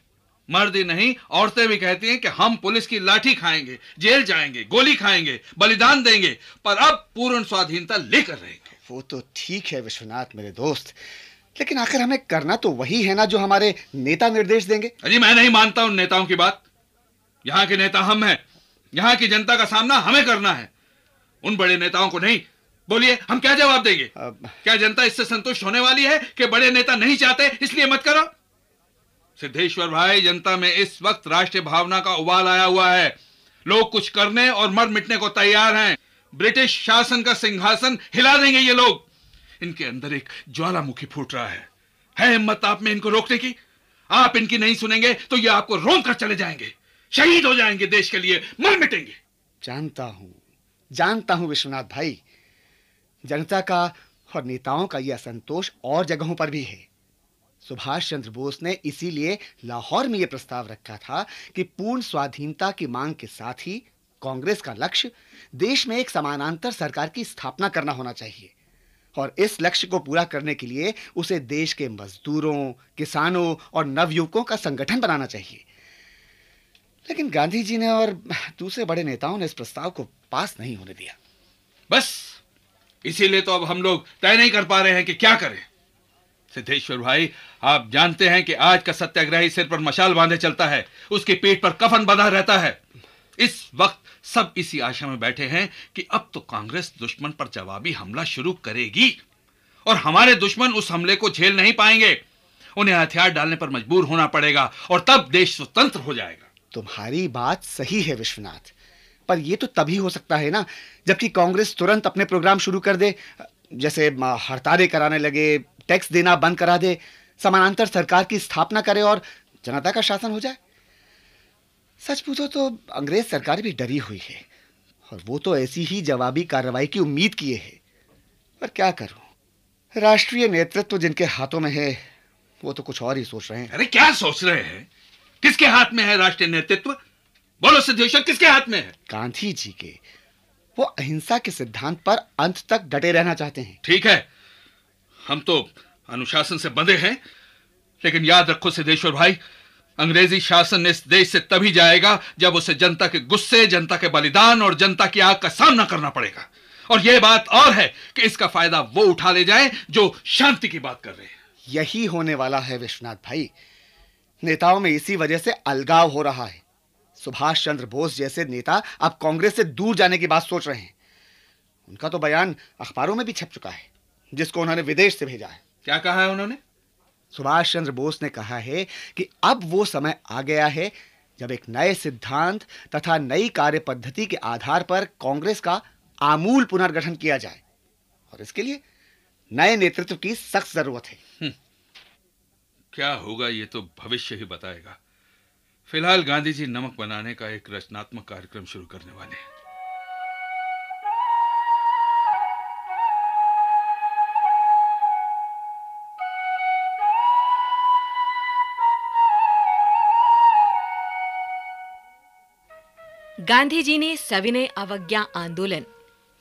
मर्द ही नहीं, औरतें भी कहती हैं कि हम पुलिस की लाठी खाएंगे, जेल जाएंगे, गोली खाएंगे, बलिदान देंगे, पर अब पूर्ण स्वाधीनता लेकर रहेंगे। वो तो ठीक है विश्वनाथ मेरे दोस्त, लेकिन आखिर हमें करना तो वही है ना जो हमारे नेता निर्देश देंगे। अजी मैं नहीं मानता उन नेताओं की बात। यहाँ के नेता हम हैं, यहाँ की जनता का सामना हमें करना है, उन बड़े नेताओं को नहीं। बोलिए, हम क्या जवाब देंगे? क्या जनता इससे संतुष्ट होने वाली है कि बड़े नेता नहीं चाहते इसलिए मत करो? सिद्धेश्वर भाई, जनता में इस वक्त राष्ट्रीय भावना का उबाल आया हुआ है। लोग कुछ करने और मर मिटने को तैयार हैं। ब्रिटिश शासन का सिंहासन हिला देंगे ये लोग। इनके अंदर एक ज्वालामुखी फूट रहा है हिम्मत आप में इनको रोकने की? आप इनकी नहीं सुनेंगे तो ये आपको रोन कर चले जाएंगे, शहीद हो जाएंगे, देश के लिए मर मिटेंगे। जानता हूँ विश्वनाथ भाई, जनता का और नेताओं का यह असंतोष और जगहों पर भी है। सुभाष चंद्र बोस ने इसीलिए लाहौर में यह प्रस्ताव रखा था कि पूर्ण स्वाधीनता की मांग के साथ ही कांग्रेस का लक्ष्य देश में एक समानांतर सरकार की स्थापना करना होना चाहिए और इस लक्ष्य को पूरा करने के लिए उसे देश के मजदूरों, किसानों और नवयुवकों का संगठन बनाना चाहिए। लेकिन गांधी जी ने और दूसरे बड़े नेताओं ने इस प्रस्ताव को पास नहीं होने दिया। बस इसीलिए तो अब हम लोग तय नहीं कर पा रहे हैं कि क्या करें। सिद्धेश्वर भाई, आप जानते हैं कि आज का सत्याग्रही सिर पर मशाल बांधे चलता है, उसकी पीठ पर कफन बंधा रहता है। इस वक्त सब इसी आशा में बैठे हैं कि अब तो कांग्रेस दुश्मन पर जवाबी हमला शुरू करेगी और हमारे दुश्मन उस हमले को झेल नहीं पाएंगे। उन्हें हथियार डालने पर मजबूर होना पड़ेगा और तब देश स्वतंत्र हो जाएगा। तुम्हारी बात सही है विश्वनाथ, पर यह तो तभी हो सकता है ना जबकि कांग्रेस तुरंत अपने प्रोग्राम शुरू कर दे, जैसे हड़तालें कराने लगे, टैक्स देना बंद करा दे, समानांतर सरकार की स्थापना करे और जनता का शासन हो जाए। सच पूछो तो अंग्रेज सरकार भी डरी हुई है और वो तो ऐसी ही जवाबी कार्रवाई की उम्मीद किए है। पर क्या करूं, राष्ट्रीय नेतृत्व तो जिनके हाथों में है वो तो कुछ और ही सोच रहे हैं। अरे क्या सोच रहे हैं? किसके हाथ में है राष्ट्रीय नेतृत्व? बोलो सिद्धेश्वर, किसके हाथ में है? गांधी जी के। वो अहिंसा के सिद्धांत पर अंत तक डटे रहना चाहते हैं। ठीक है, हम तो अनुशासन से बंधे हैं, लेकिन याद रखो सिद्धेश्वर भाई, अंग्रेजी शासन इस देश से तभी जाएगा जब उसे जनता के गुस्से, जनता के बलिदान और जनता की आग का सामना करना पड़ेगा। और यह बात और है कि इसका फायदा वो उठा ले जाए जो शांति की बात कर रहे हैं। यही होने वाला है विश्वनाथ भाई, नेताओं में इसी वजह से अलगाव हो रहा है। सुभाष चंद्र बोस जैसे नेता अब कांग्रेस से दूर जाने की बात सोच रहे हैं। उनका तो बयान अखबारों में भी छप चुका है, जिसको उन्होंने विदेश से भेजा है। क्या कहा है उन्होंने? सुभाष चंद्र बोस ने कहा है कि अब वो समय आ गया है जब एक नए सिद्धांत तथा नई कार्य पद्धति के आधार पर कांग्रेस का आमूल पुनर्गठन किया जाए और इसके लिए नए नेतृत्व की सख्त जरूरत है। क्या होगा ये तो भविष्य ही बताएगा। फिलहाल गांधी जी नमक बनाने का एक रचनात्मक कार्यक्रम शुरू करने वाले हैं। गांधी जी ने सविनय अवज्ञा आंदोलन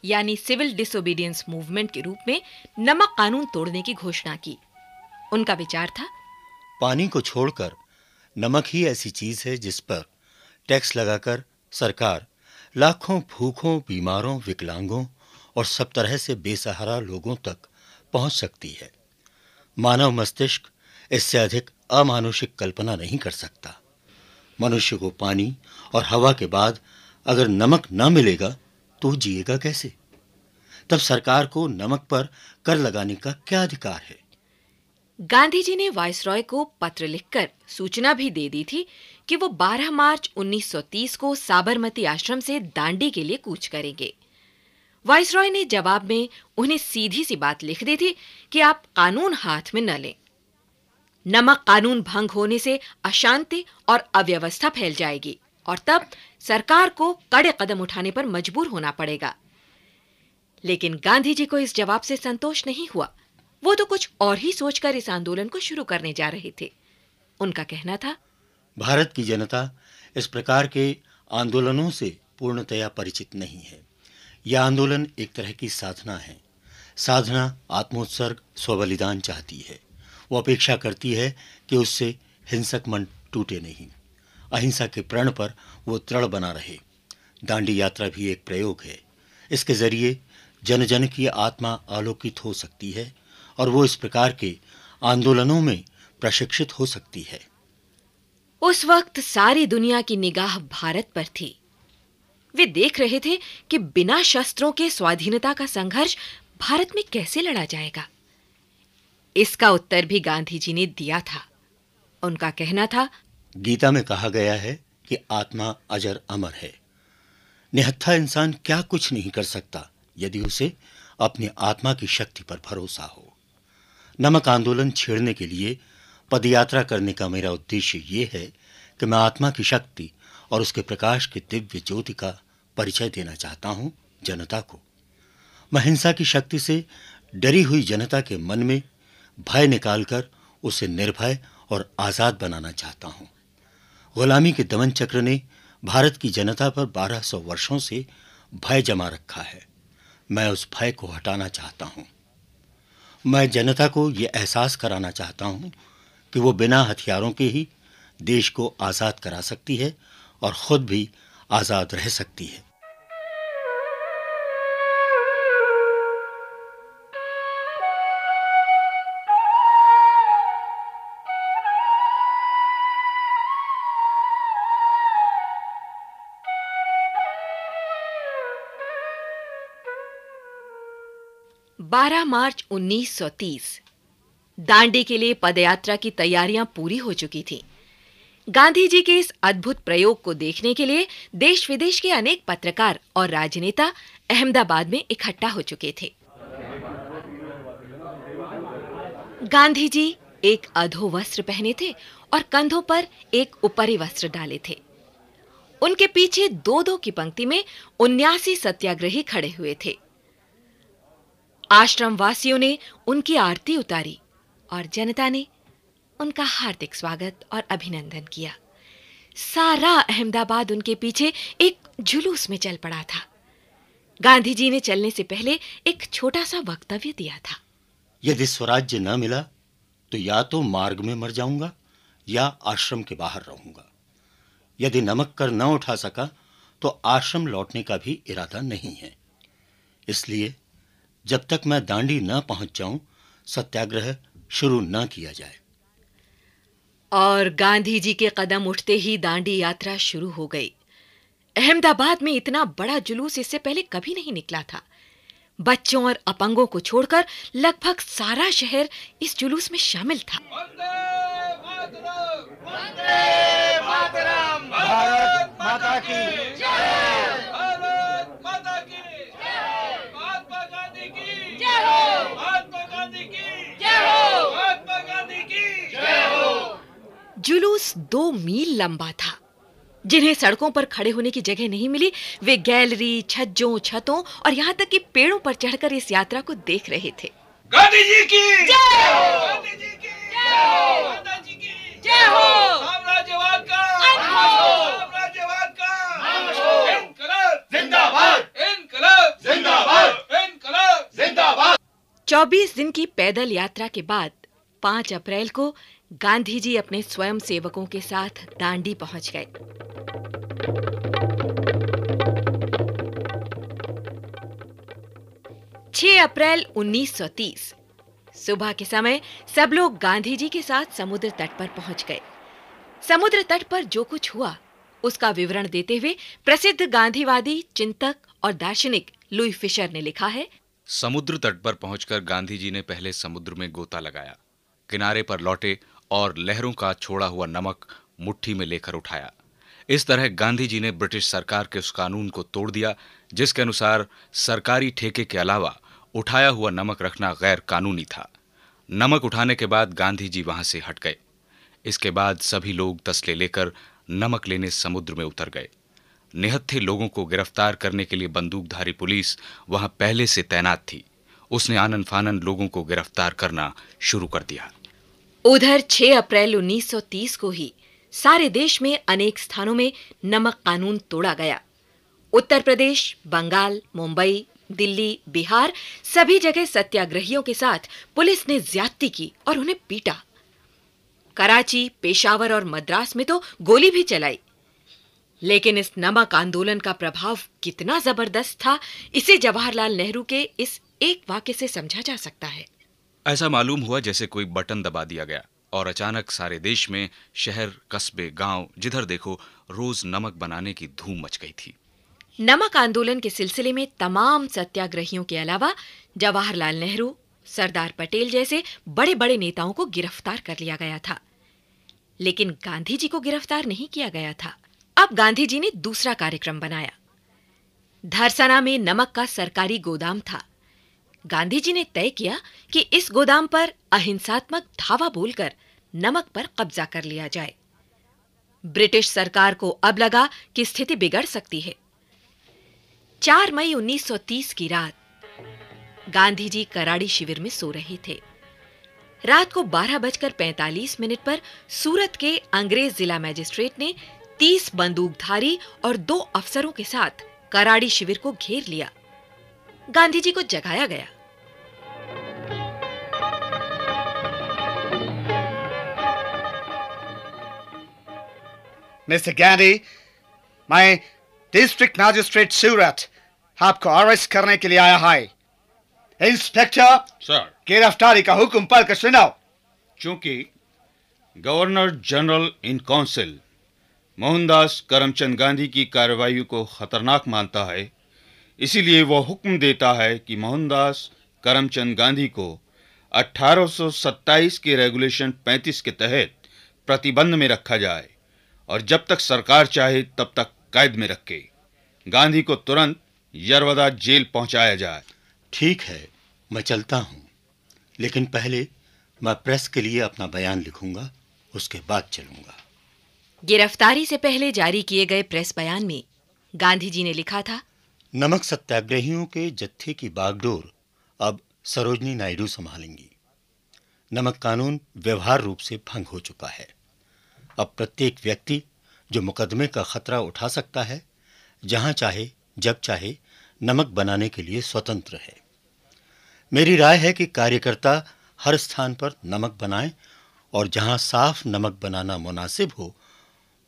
यानी सिविल डिसोबीडियंस मूवमेंट के रूप में नमक कानून तोड़ने की घोषणा की। उनका विचार था, पानी को छोड़कर नमक ही ऐसी चीज है जिस पर टैक्स लगाकर सरकार लाखों भूखों, बीमारों, विकलांगों और सब तरह से बेसहारा लोगों तक पहुंच सकती है। मानव मस्तिष्क इससे अधिक अमानुषिक कल्पना नहीं कर सकता। मनुष्य को पानी और हवा के बाद अगर नमक ना मिलेगा तो जिएगा कैसे? तब सरकार को नमक पर कर लगाने का क्या अधिकार है? गांधी जी ने वायसरॉय को पत्र लिखकर सूचना भी दे दी थी कि वो 12 मार्च 1930 को साबरमती आश्रम से दांडी के लिए कूच करेंगे। वायसरॉय ने जवाब में उन्हें सीधी सी बात लिख दी थी कि आप कानून हाथ में न लें, नमक कानून भंग होने से अशांति और अव्यवस्था फैल जाएगी और तब सरकार को कड़े कदम उठाने पर मजबूर होना पड़ेगा। लेकिन गांधी जी को इस जवाब से संतोष नहीं हुआ। वो तो कुछ और ही सोचकर इस आंदोलन को शुरू करने जा रहे थे। उनका कहना था, भारत की जनता इस प्रकार के आंदोलनों से पूर्णतया परिचित नहीं है। यह आंदोलन एक तरह की साधना है। साधना आत्मोत्सर्ग, स्वबलिदान चाहती है। वो अपेक्षा करती है कि उससे हिंसक मन टूटे नहीं, अहिंसा के प्रण पर वो दृढ़ बना रहे। दांडी यात्रा भी एक प्रयोग है। इसके जरिए जन जन की आत्मा आलोकित हो सकती है और वो इस प्रकार के आंदोलनों में प्रशिक्षित हो सकती है। उस वक्त सारी दुनिया की निगाह भारत पर थी। वे देख रहे थे कि बिना शस्त्रों के स्वाधीनता का संघर्ष भारत में कैसे लड़ा जाएगा। इसका उत्तर भी गांधी जी ने दिया था। उनका कहना था, गीता में कहा गया है कि आत्मा अजर अमर है। निहत्था इंसान क्या कुछ नहीं कर सकता यदि उसे अपनी आत्मा की शक्ति पर भरोसा हो। नमक आंदोलन छेड़ने के लिए पदयात्रा करने का मेरा उद्देश्य ये है कि मैं आत्मा की शक्ति और उसके प्रकाश के दिव्य ज्योति का परिचय देना चाहता हूँ जनता को। मैं हिंसा की शक्ति से डरी हुई जनता के मन में भय निकालकर उसे निर्भय और आज़ाद बनाना चाहता हूँ। गुलामी के दमन चक्र ने भारत की जनता पर 1200 वर्षों से भय जमा रखा है। मैं उस भय को हटाना चाहता हूँ। मैं जनता को ये एहसास कराना चाहता हूँ कि वो बिना हथियारों के ही देश को आज़ाद करा सकती है और ख़ुद भी आज़ाद रह सकती है। मार्च 1930 दांडी के लिए पदयात्रा की तैयारियां पूरी हो चुकी थी। गांधी जी के इस अद्भुत प्रयोग को देखने के लिए देश विदेश के अनेक पत्रकार और राजनेता अहमदाबाद में इकट्ठा हो चुके थे। गांधी जी एक अधो वस्त्र पहने थे और कंधों पर एक ऊपरी वस्त्र डाले थे। उनके पीछे दो की पंक्ति में 79 सत्याग्रही खड़े हुए थे। आश्रम वासियों ने उनकी आरती उतारी और जनता ने उनका हार्दिक स्वागत और अभिनंदन किया। सारा अहमदाबाद उनके पीछे एक जुलूस में चल पड़ा था। गांधी जी ने चलने से पहले एक छोटा सा वक्तव्य दिया था। यदि स्वराज्य न मिला तो या तो मार्ग में मर जाऊंगा या आश्रम के बाहर रहूंगा। यदि नमक कर न उठा सका तो आश्रम लौटने का भी इरादा नहीं है। इसलिए जब तक मैं दांडी न पहुंच जाऊं, सत्याग्रह शुरू न किया जाए। और गांधी जी के कदम उठते ही दांडी यात्रा शुरू हो गई। अहमदाबाद में इतना बड़ा जुलूस इससे पहले कभी नहीं निकला था। बच्चों और अपंगों को छोड़कर लगभग सारा शहर इस जुलूस में शामिल था। वंदे मातरम, भारत माता की जय। जुलूस 2 मील लंबा था। जिन्हें सड़कों पर खड़े होने की जगह नहीं मिली, वे गैलरी, छज्जों, छतों और यहाँ तक कि पेड़ों पर चढ़कर इस यात्रा को देख रहे थे। गांधी जी की जय हो, गांधी जी की जय हो, गांधी जी की जय हो, साम्राज्यवाद का अंत हो, साम्राज्यवाद का अंत हो, इनकलाब जिंदाबाद, इनकलाब जिंदाबाद, इनकलाब जिंदाबाद। 24 दिन की पैदल यात्रा के बाद 5 अप्रैल को गांधी जी अपने स्वयं सेवकों के साथ दांडी पहुंच गए। April 6, 1930 सुबह के समय सब लोग गांधी जी के साथ समुद्र तट पर पहुंच गए। समुद्र तट पर जो कुछ हुआ उसका विवरण देते हुए प्रसिद्ध गांधीवादी, चिंतक और दार्शनिक लुई फिशर ने लिखा है, समुद्र तट पर पहुंचकर गांधी जी ने पहले समुद्र में गोता लगाया, किनारे पर लौटे और लहरों का छोड़ा हुआ नमक मुट्ठी में लेकर उठाया। इस तरह गांधी जी ने ब्रिटिश सरकार के उस कानून को तोड़ दिया जिसके अनुसार सरकारी ठेके के अलावा उठाया हुआ नमक रखना गैर कानूनी था। नमक उठाने के बाद गांधी जी वहां से हट गए। इसके बाद सभी लोग तस्ले लेकर नमक लेने समुद्र में उतर गए। निहत्थे लोगों को गिरफ्तार करने के लिए बंदूकधारी पुलिस वहां पहले से तैनात थी। उसने आनन फानन लोगों को गिरफ्तार करना शुरू कर दिया। उधर 6 अप्रैल 1930 को ही सारे देश में अनेक स्थानों में नमक कानून तोड़ा गया। उत्तर प्रदेश, बंगाल, मुंबई, दिल्ली, बिहार सभी जगह सत्याग्रहियों के साथ पुलिस ने ज्यादती की और उन्हें पीटा। कराची, पेशावर और मद्रास में तो गोली भी चलाई। लेकिन इस नमक आंदोलन का प्रभाव कितना जबरदस्त था, इसे जवाहरलाल नेहरू के इस एक वाक्य से समझा जा सकता है। ऐसा मालूम हुआ जैसे कोई बटन दबा दिया गया और अचानक सारे देश में, शहर, कस्बे, गांव, जिधर देखो रोज नमक बनाने की धूम मच गई थी। नमक आंदोलन के सिलसिले में तमाम सत्याग्रहियों के अलावा जवाहरलाल नेहरू, सरदार पटेल जैसे बड़े-बड़े नेताओं को गिरफ्तार कर लिया गया था। लेकिन गांधी जी को गिरफ्तार नहीं किया गया था। अब गांधी जी ने दूसरा कार्यक्रम बनाया। धरसना में नमक का सरकारी गोदाम था। गांधी जी ने तय किया कि इस गोदाम पर अहिंसात्मक धावा बोलकर नमक पर कब्जा कर लिया जाए। ब्रिटिश सरकार को अब लगा कि स्थिति बिगड़ सकती है। 4 मई 1930 की रात गांधी जी कराड़ी शिविर में सो रहे थे। रात को 12:45 पर सूरत के अंग्रेज जिला मैजिस्ट्रेट ने 30 बंदूकधारी और 2 अफसरों के साथ कराड़ी शिविर को घेर लिया। गांधी जी को जगाया गया। मिस्टर गांधी, मैं डिस्ट्रिक्ट मजिस्ट्रेट सूरत आपको अरेस्ट करने के लिए आया है। इंस्पेक्टर सर, गिरफ्तारी का हुक्म पढ़कर सुनाओ। चूंकि governor general in council मोहनदास करमचंद गांधी की कार्रवाई को खतरनाक मानता है, इसीलिए वह हुक्म देता है कि मोहनदास करमचंद गांधी को 1827 के रेगुलेशन 35 के तहत प्रतिबंध में रखा जाए और जब तक सरकार चाहे तब तक कैद में रखे। गांधी को तुरंत यरवदा जेल पहुंचाया जाए। ठीक है, मैं चलता हूं, लेकिन पहले मैं प्रेस के लिए अपना बयान लिखूंगा, उसके बाद चलूंगा। गिरफ्तारी से पहले जारी किए गए प्रेस बयान में गांधी जी ने लिखा था, नमक सत्याग्रहियों के जत्थे की बागडोर अब सरोजनी नायडू संभालेंगी। नमक कानून व्यवहार रूप से भंग हो चुका है। अब प्रत्येक व्यक्ति जो मुकदमे का खतरा उठा सकता है, जहां चाहे जब चाहे नमक बनाने के लिए स्वतंत्र है। मेरी राय है कि कार्यकर्ता हर स्थान पर नमक बनाएं और जहां साफ नमक बनाना मुनासिब हो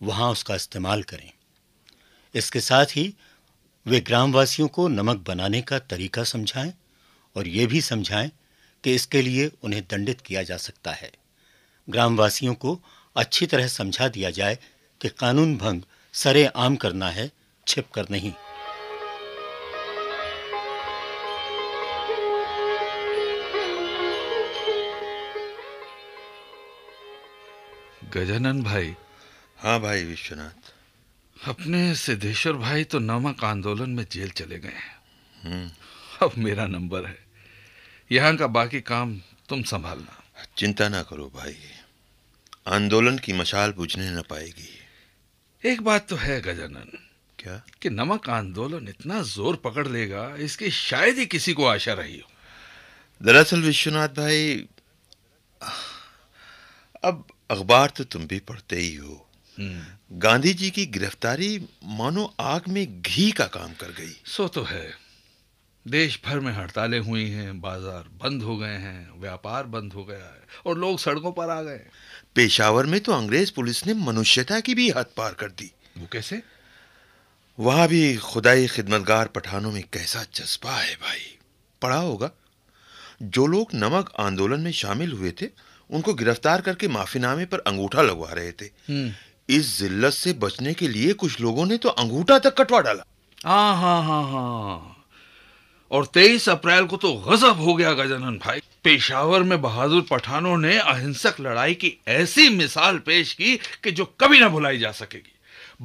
वहां उसका इस्तेमाल करें। इसके साथ ही वे ग्रामवासियों को नमक बनाने का तरीका समझाएं और ये भी समझाएं कि इसके लिए उन्हें दंडित किया जा सकता है। ग्रामवासियों को अच्छी तरह समझा दिया जाए कि कानून भंग सरेआम करना है, छिप कर नहीं। गजानन भाई। हाँ भाई विश्वनाथ। अपने सिद्धेश्वर भाई तो नमक आंदोलन में जेल चले गए हैं। अब मेरा नंबर है। यहाँ का बाकी काम तुम संभालना। चिंता ना करो भाई, आंदोलन की मशाल बुझने न पाएगी। एक बात तो है गजानन। क्या? कि नमक आंदोलन इतना जोर पकड़ लेगा इसकी शायद ही किसी को आशा रही हो। दरअसल विश्वनाथ भाई, अब अखबार तो तुम भी पढ़ते ही हो। गांधी जी की गिरफ्तारी मानो आग में घी का काम कर गई। सो तो है। देश भर में हड़तालें हुई हैं, बाजार बंद हो गए हैं, व्यापार बंद हो गया है और लोग सड़कों पर आ गए। पेशावर में तो अंग्रेज पुलिस ने मनुष्यता की भी हद पार कर दी। वो कैसे? वहाँ भी खुदाई खिदमतगार पठानों में कैसा जज्बा है भाई, पढ़ा होगा। जो लोग नमक आंदोलन में शामिल हुए थे उनको गिरफ्तार करके माफीनामे पर अंगूठा लगवा रहे थे। इस जिल्लत से बचने के लिए कुछ लोगों ने तो अंगूठा तक कटवा डाला। हाँ। और 23 अप्रैल को तो गजब हो गया गजानन भाई। पेशावर में बहादुर पठानों ने अहिंसक लड़ाई की ऐसी मिसाल पेश की कि जो कभी ना भुलाई जा सकेगी।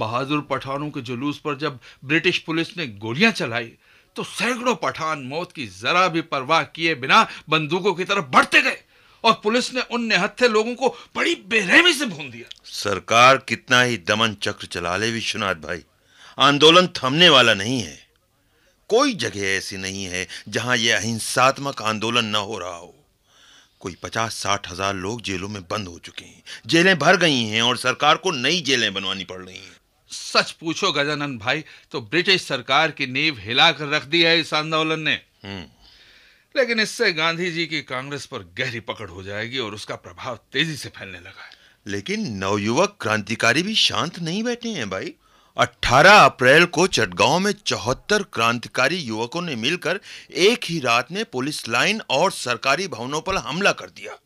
बहादुर पठानों के जुलूस पर जब ब्रिटिश पुलिस ने गोलियां चलाई तो सैकड़ों पठान मौत की जरा भी परवाह किए बिना बंदूकों की तरफ बढ़ते गए और पुलिस ने उन निहत्थे लोगों को बड़ी बेरहमी से भून दिया। सरकार कितना ही दमन चक्र चला ले विश्वनाथ भाई, आंदोलन थमने वाला नहीं है। कोई जगह ऐसी नहीं है जहां यह अहिंसात्मक आंदोलन न हो रहा हो। कोई 50-60 हजार लोग जेलों में बंद हो चुके हैं। जेलें भर गई हैं और सरकार को नई जेलें बनवानी पड़ रही हैं। सच पूछो गजानन भाई तो ब्रिटिश सरकार की नींव हिला कर रख दी है इस आंदोलन ने। लेकिन इससे गांधी जी की कांग्रेस पर गहरी पकड़ हो जाएगी और उसका प्रभाव तेजी से फैलने लगा है। लेकिन नवयुवक क्रांतिकारी भी शांत नहीं बैठे हैं भाई। 18 अप्रैल को चटगांव में 74 क्रांतिकारी युवकों ने मिलकर एक ही रात में पुलिस लाइन और सरकारी भवनों पर हमला कर दिया।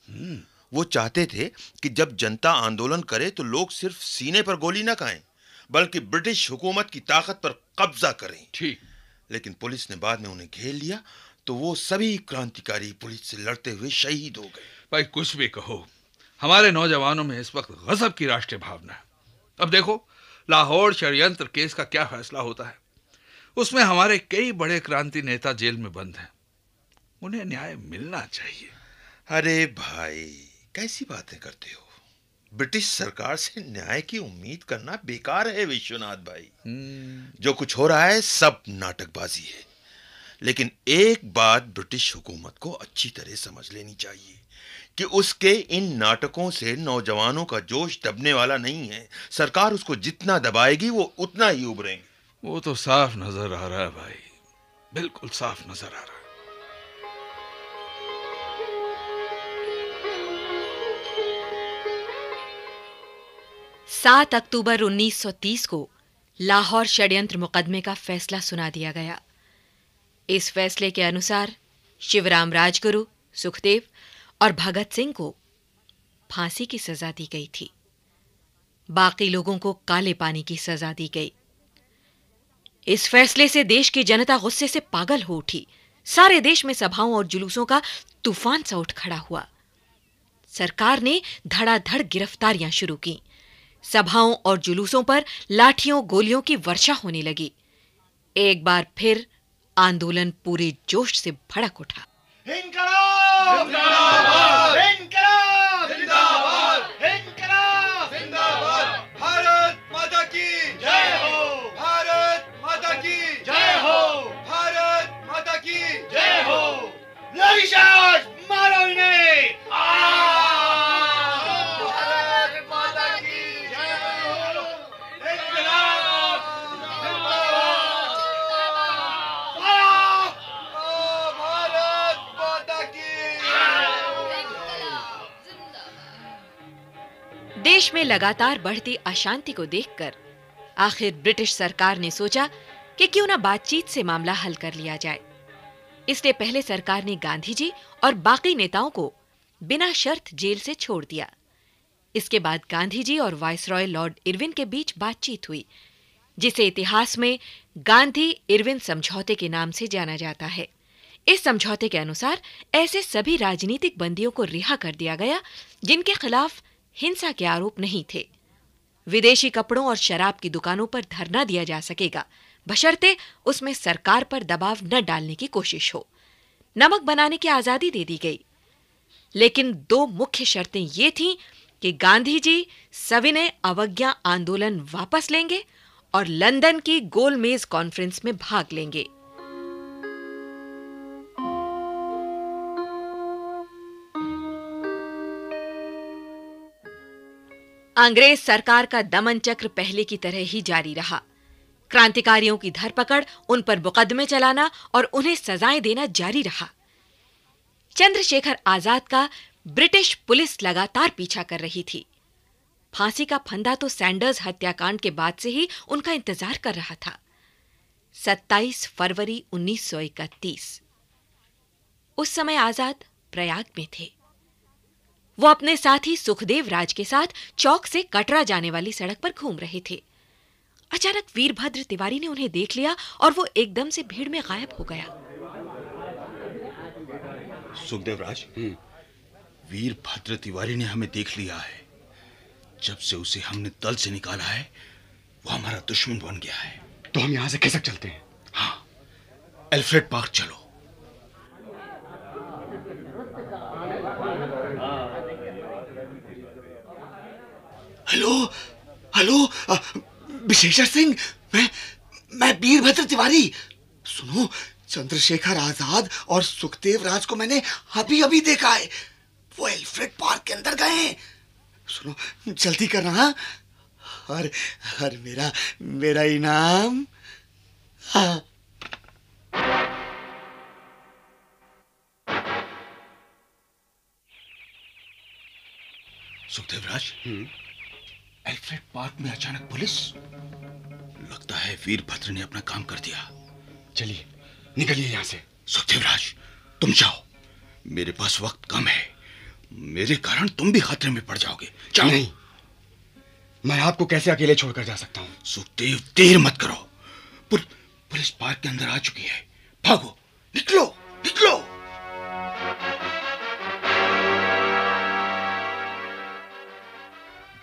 वो चाहते थे कि जब जनता आंदोलन करे तो लोग सिर्फ सीने पर गोली न खाएं बल्कि ब्रिटिश हुकूमत की ताकत पर कब्जा करें। ठीक। लेकिन पुलिस ने बाद में उन्हें घेर लिया तो वो सभी क्रांतिकारी पुलिस से लड़ते हुए शहीद हो गए। भाई कुछ भी कहो, हमारे नौजवानों में इस वक्त गजब की राष्ट्रीय भावना है। अब देखो लाहौर षड्यंत्र केस का क्या फैसला होता है। उसमें हमारे कई बड़े क्रांति नेता जेल में बंद हैं, उन्हें न्याय मिलना चाहिए। अरे भाई कैसी बातें करते हो, ब्रिटिश सरकार से न्याय की उम्मीद करना बेकार है विश्वनाथ भाई। जो कुछ हो रहा है सब नाटकबाजी है। लेकिन एक बात ब्रिटिश हुकूमत को अच्छी तरह समझ लेनी चाहिए कि उसके इन नाटकों से नौजवानों का जोश दबने वाला नहीं है। सरकार उसको जितना दबाएगी वो उतना ही उभरेंगे। वो तो साफ नजर आ रहा है भाई, बिल्कुल साफ नजर आ रहा है। सात अक्टूबर 1930 को लाहौर षड्यंत्र मुकदमे का फैसला सुना दिया गया। इस फैसले के अनुसार शिवराम राजगुरु, सुखदेव और भगत सिंह को फांसी की सजा दी गई थी। बाकी लोगों को काले पानी की सजा दी गई। इस फैसले से देश की जनता गुस्से से पागल हो उठी। सारे देश में सभाओं और जुलूसों का तूफान सा उठ खड़ा हुआ। सरकार ने धड़ाधड़ गिरफ्तारियां शुरू की। सभाओं और जुलूसों पर लाठियों गोलियों की वर्षा होने लगी। एक बार फिर आंदोलन पूरे जोश से भड़क उठा। इंकलाब जिंदाबाद, इंकलाब जिंदाबाद, इंकलाब जिंदाबाद, भारत माता की जय हो, भारत माता की जय हो, भारत माता की जय हो। लड़िशाज मारो इन्हें, भारत माता की जय हो, इंकलाब जिंदाबाद, भारत माता की जय। देश में लगातार बढ़ती अशांति को देखकर आखिर ब्रिटिश सरकार ने सोचा कि क्यों ना बातचीत से मामला हल कर लिया जाए। इसलिए पहले सरकार ने गांधी जी और बाकी नेताओं को बिना शर्त जेल से छोड़ दिया। इसके बाद गांधी जी और वाइसरॉय लॉर्ड इरविन के बीच बातचीत हुई, जिसे इतिहास में गांधी इरविन समझौते के नाम से जाना जाता है। इस समझौते के अनुसार ऐसे सभी राजनीतिक बंदियों को रिहा कर दिया गया जिनके खिलाफ हिंसा के आरोप नहीं थे। विदेशी कपड़ों और शराब की दुकानों पर धरना दिया जा सकेगा, बशर्ते उसमें सरकार पर दबाव न डालने की कोशिश हो। नमक बनाने की आजादी दे दी गई, लेकिन दो मुख्य शर्तें ये थीं कि गांधी जी सविनय अवज्ञा आंदोलन वापस लेंगे और लंदन की गोलमेज कॉन्फ्रेंस में भाग लेंगे। अंग्रेज सरकार का दमन चक्र पहले की तरह ही जारी रहा। क्रांतिकारियों की धरपकड़, उन पर मुकदमे चलाना और उन्हें सजाएं देना जारी रहा। चंद्रशेखर आजाद का ब्रिटिश पुलिस लगातार पीछा कर रही थी। फांसी का फंदा तो सैंडर्स हत्याकांड के बाद से ही उनका इंतजार कर रहा था। 27 फरवरी 1931 उस समय आजाद प्रयाग में थे। वो अपने साथी सुखदेव राज के साथ चौक से कटरा जाने वाली सड़क पर घूम रहे थे। अचानक वीरभद्र तिवारी ने उन्हें देख लिया और वो एकदम से भीड़ में गायब हो गया। सुखदेव राज, वीरभद्र तिवारी ने हमें देख लिया है। जब से उसे हमने दल से निकाला है वो हमारा दुश्मन बन गया है। तो हम यहां से खिसक चलते हैं। हाँ, एल्फ्रेड पार्क चलो। हेलो हेलो, विशेषर सिंह, मैं वीरभद्र तिवारी। सुनो, चंद्रशेखर आजाद और सुखदेव राज को मैंने अभी अभी देखा है। वो एल्फ्रेड पार्क के अंदर गए हैं। सुनो, जल्दी करना। और मेरा इनाम। हाँ। सुखदेव राज, एल्फ्रेड पार्क में अचानक पुलिस। लगता है वीरभद्र ने अपना काम कर दिया। चलिए, निकलिए यहाँ से। सुखदेव राज, तुम जाओ, मेरे पास वक्त कम है। मेरे कारण तुम भी खतरे में पड़ जाओगे। जाओ। नहीं, मैं आपको कैसे अकेले छोड़कर जा सकता हूँ। सुखदेव, देर मत करो। पुलिस पार्क के अंदर आ चुकी है। भागो, निकलो निकलो।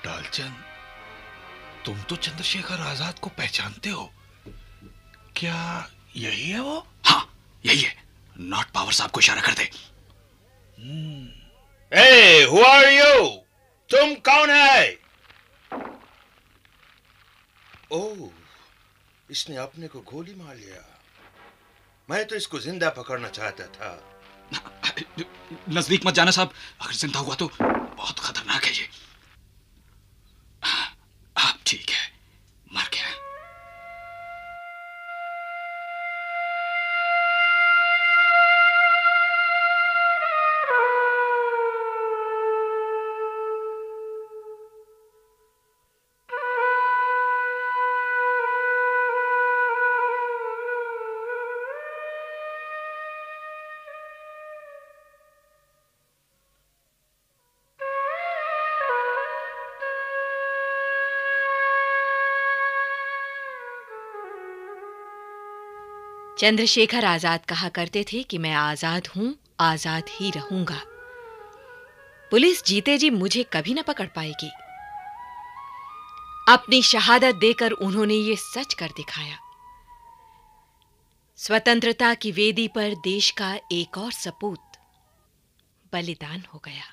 डालचंद, तुम तो चंद्रशेखर आजाद को पहचानते हो। क्या यही है वो? हाँ, यही है। नॉट पावर साहब को इशारा कर दे। Hey, who are you? तुम कौन है? ओह, इसने अपने को गोली मार लिया। मैं तो इसको जिंदा पकड़ना चाहता था। नजदीक मत जाना साहब, अगर जिंदा हुआ तो बहुत खतरनाक है ये। हाँ, आप ठीक है, मर गया। चंद्रशेखर आजाद कहा करते थे कि मैं आजाद हूं, आजाद ही रहूंगा। पुलिस जीते जी मुझे कभी न पकड़ पाएगी। अपनी शहादत देकर उन्होंने ये सच कर दिखाया। स्वतंत्रता की वेदी पर देश का एक और सपूत बलिदान हो गया।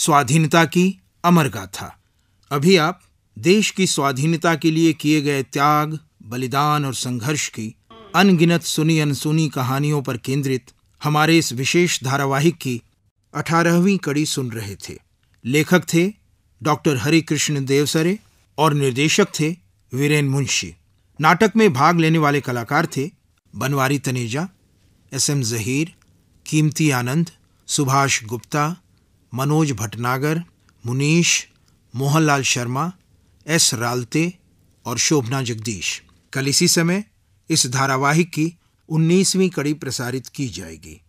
स्वाधीनता की अमर गाथा। अभी आप देश की स्वाधीनता के लिए किए गए त्याग, बलिदान और संघर्ष की अनगिनत सुनी अनसुनी कहानियों पर केंद्रित हमारे इस विशेष धारावाहिक की 18वीं कड़ी सुन रहे थे। लेखक थे डॉक्टर हरिकृष्ण देवसरे और निर्देशक थे वीरेन मुंशी। नाटक में भाग लेने वाले कलाकार थे बनवारी तनेजा, SM जहीर, कीमती आनंद, सुभाष गुप्ता, मनोज भटनागर, मुनीश, मोहनलाल शर्मा, S रालते और शोभना जगदीश। कल इसी समय इस धारावाहिक की 19वीं कड़ी प्रसारित की जाएगी।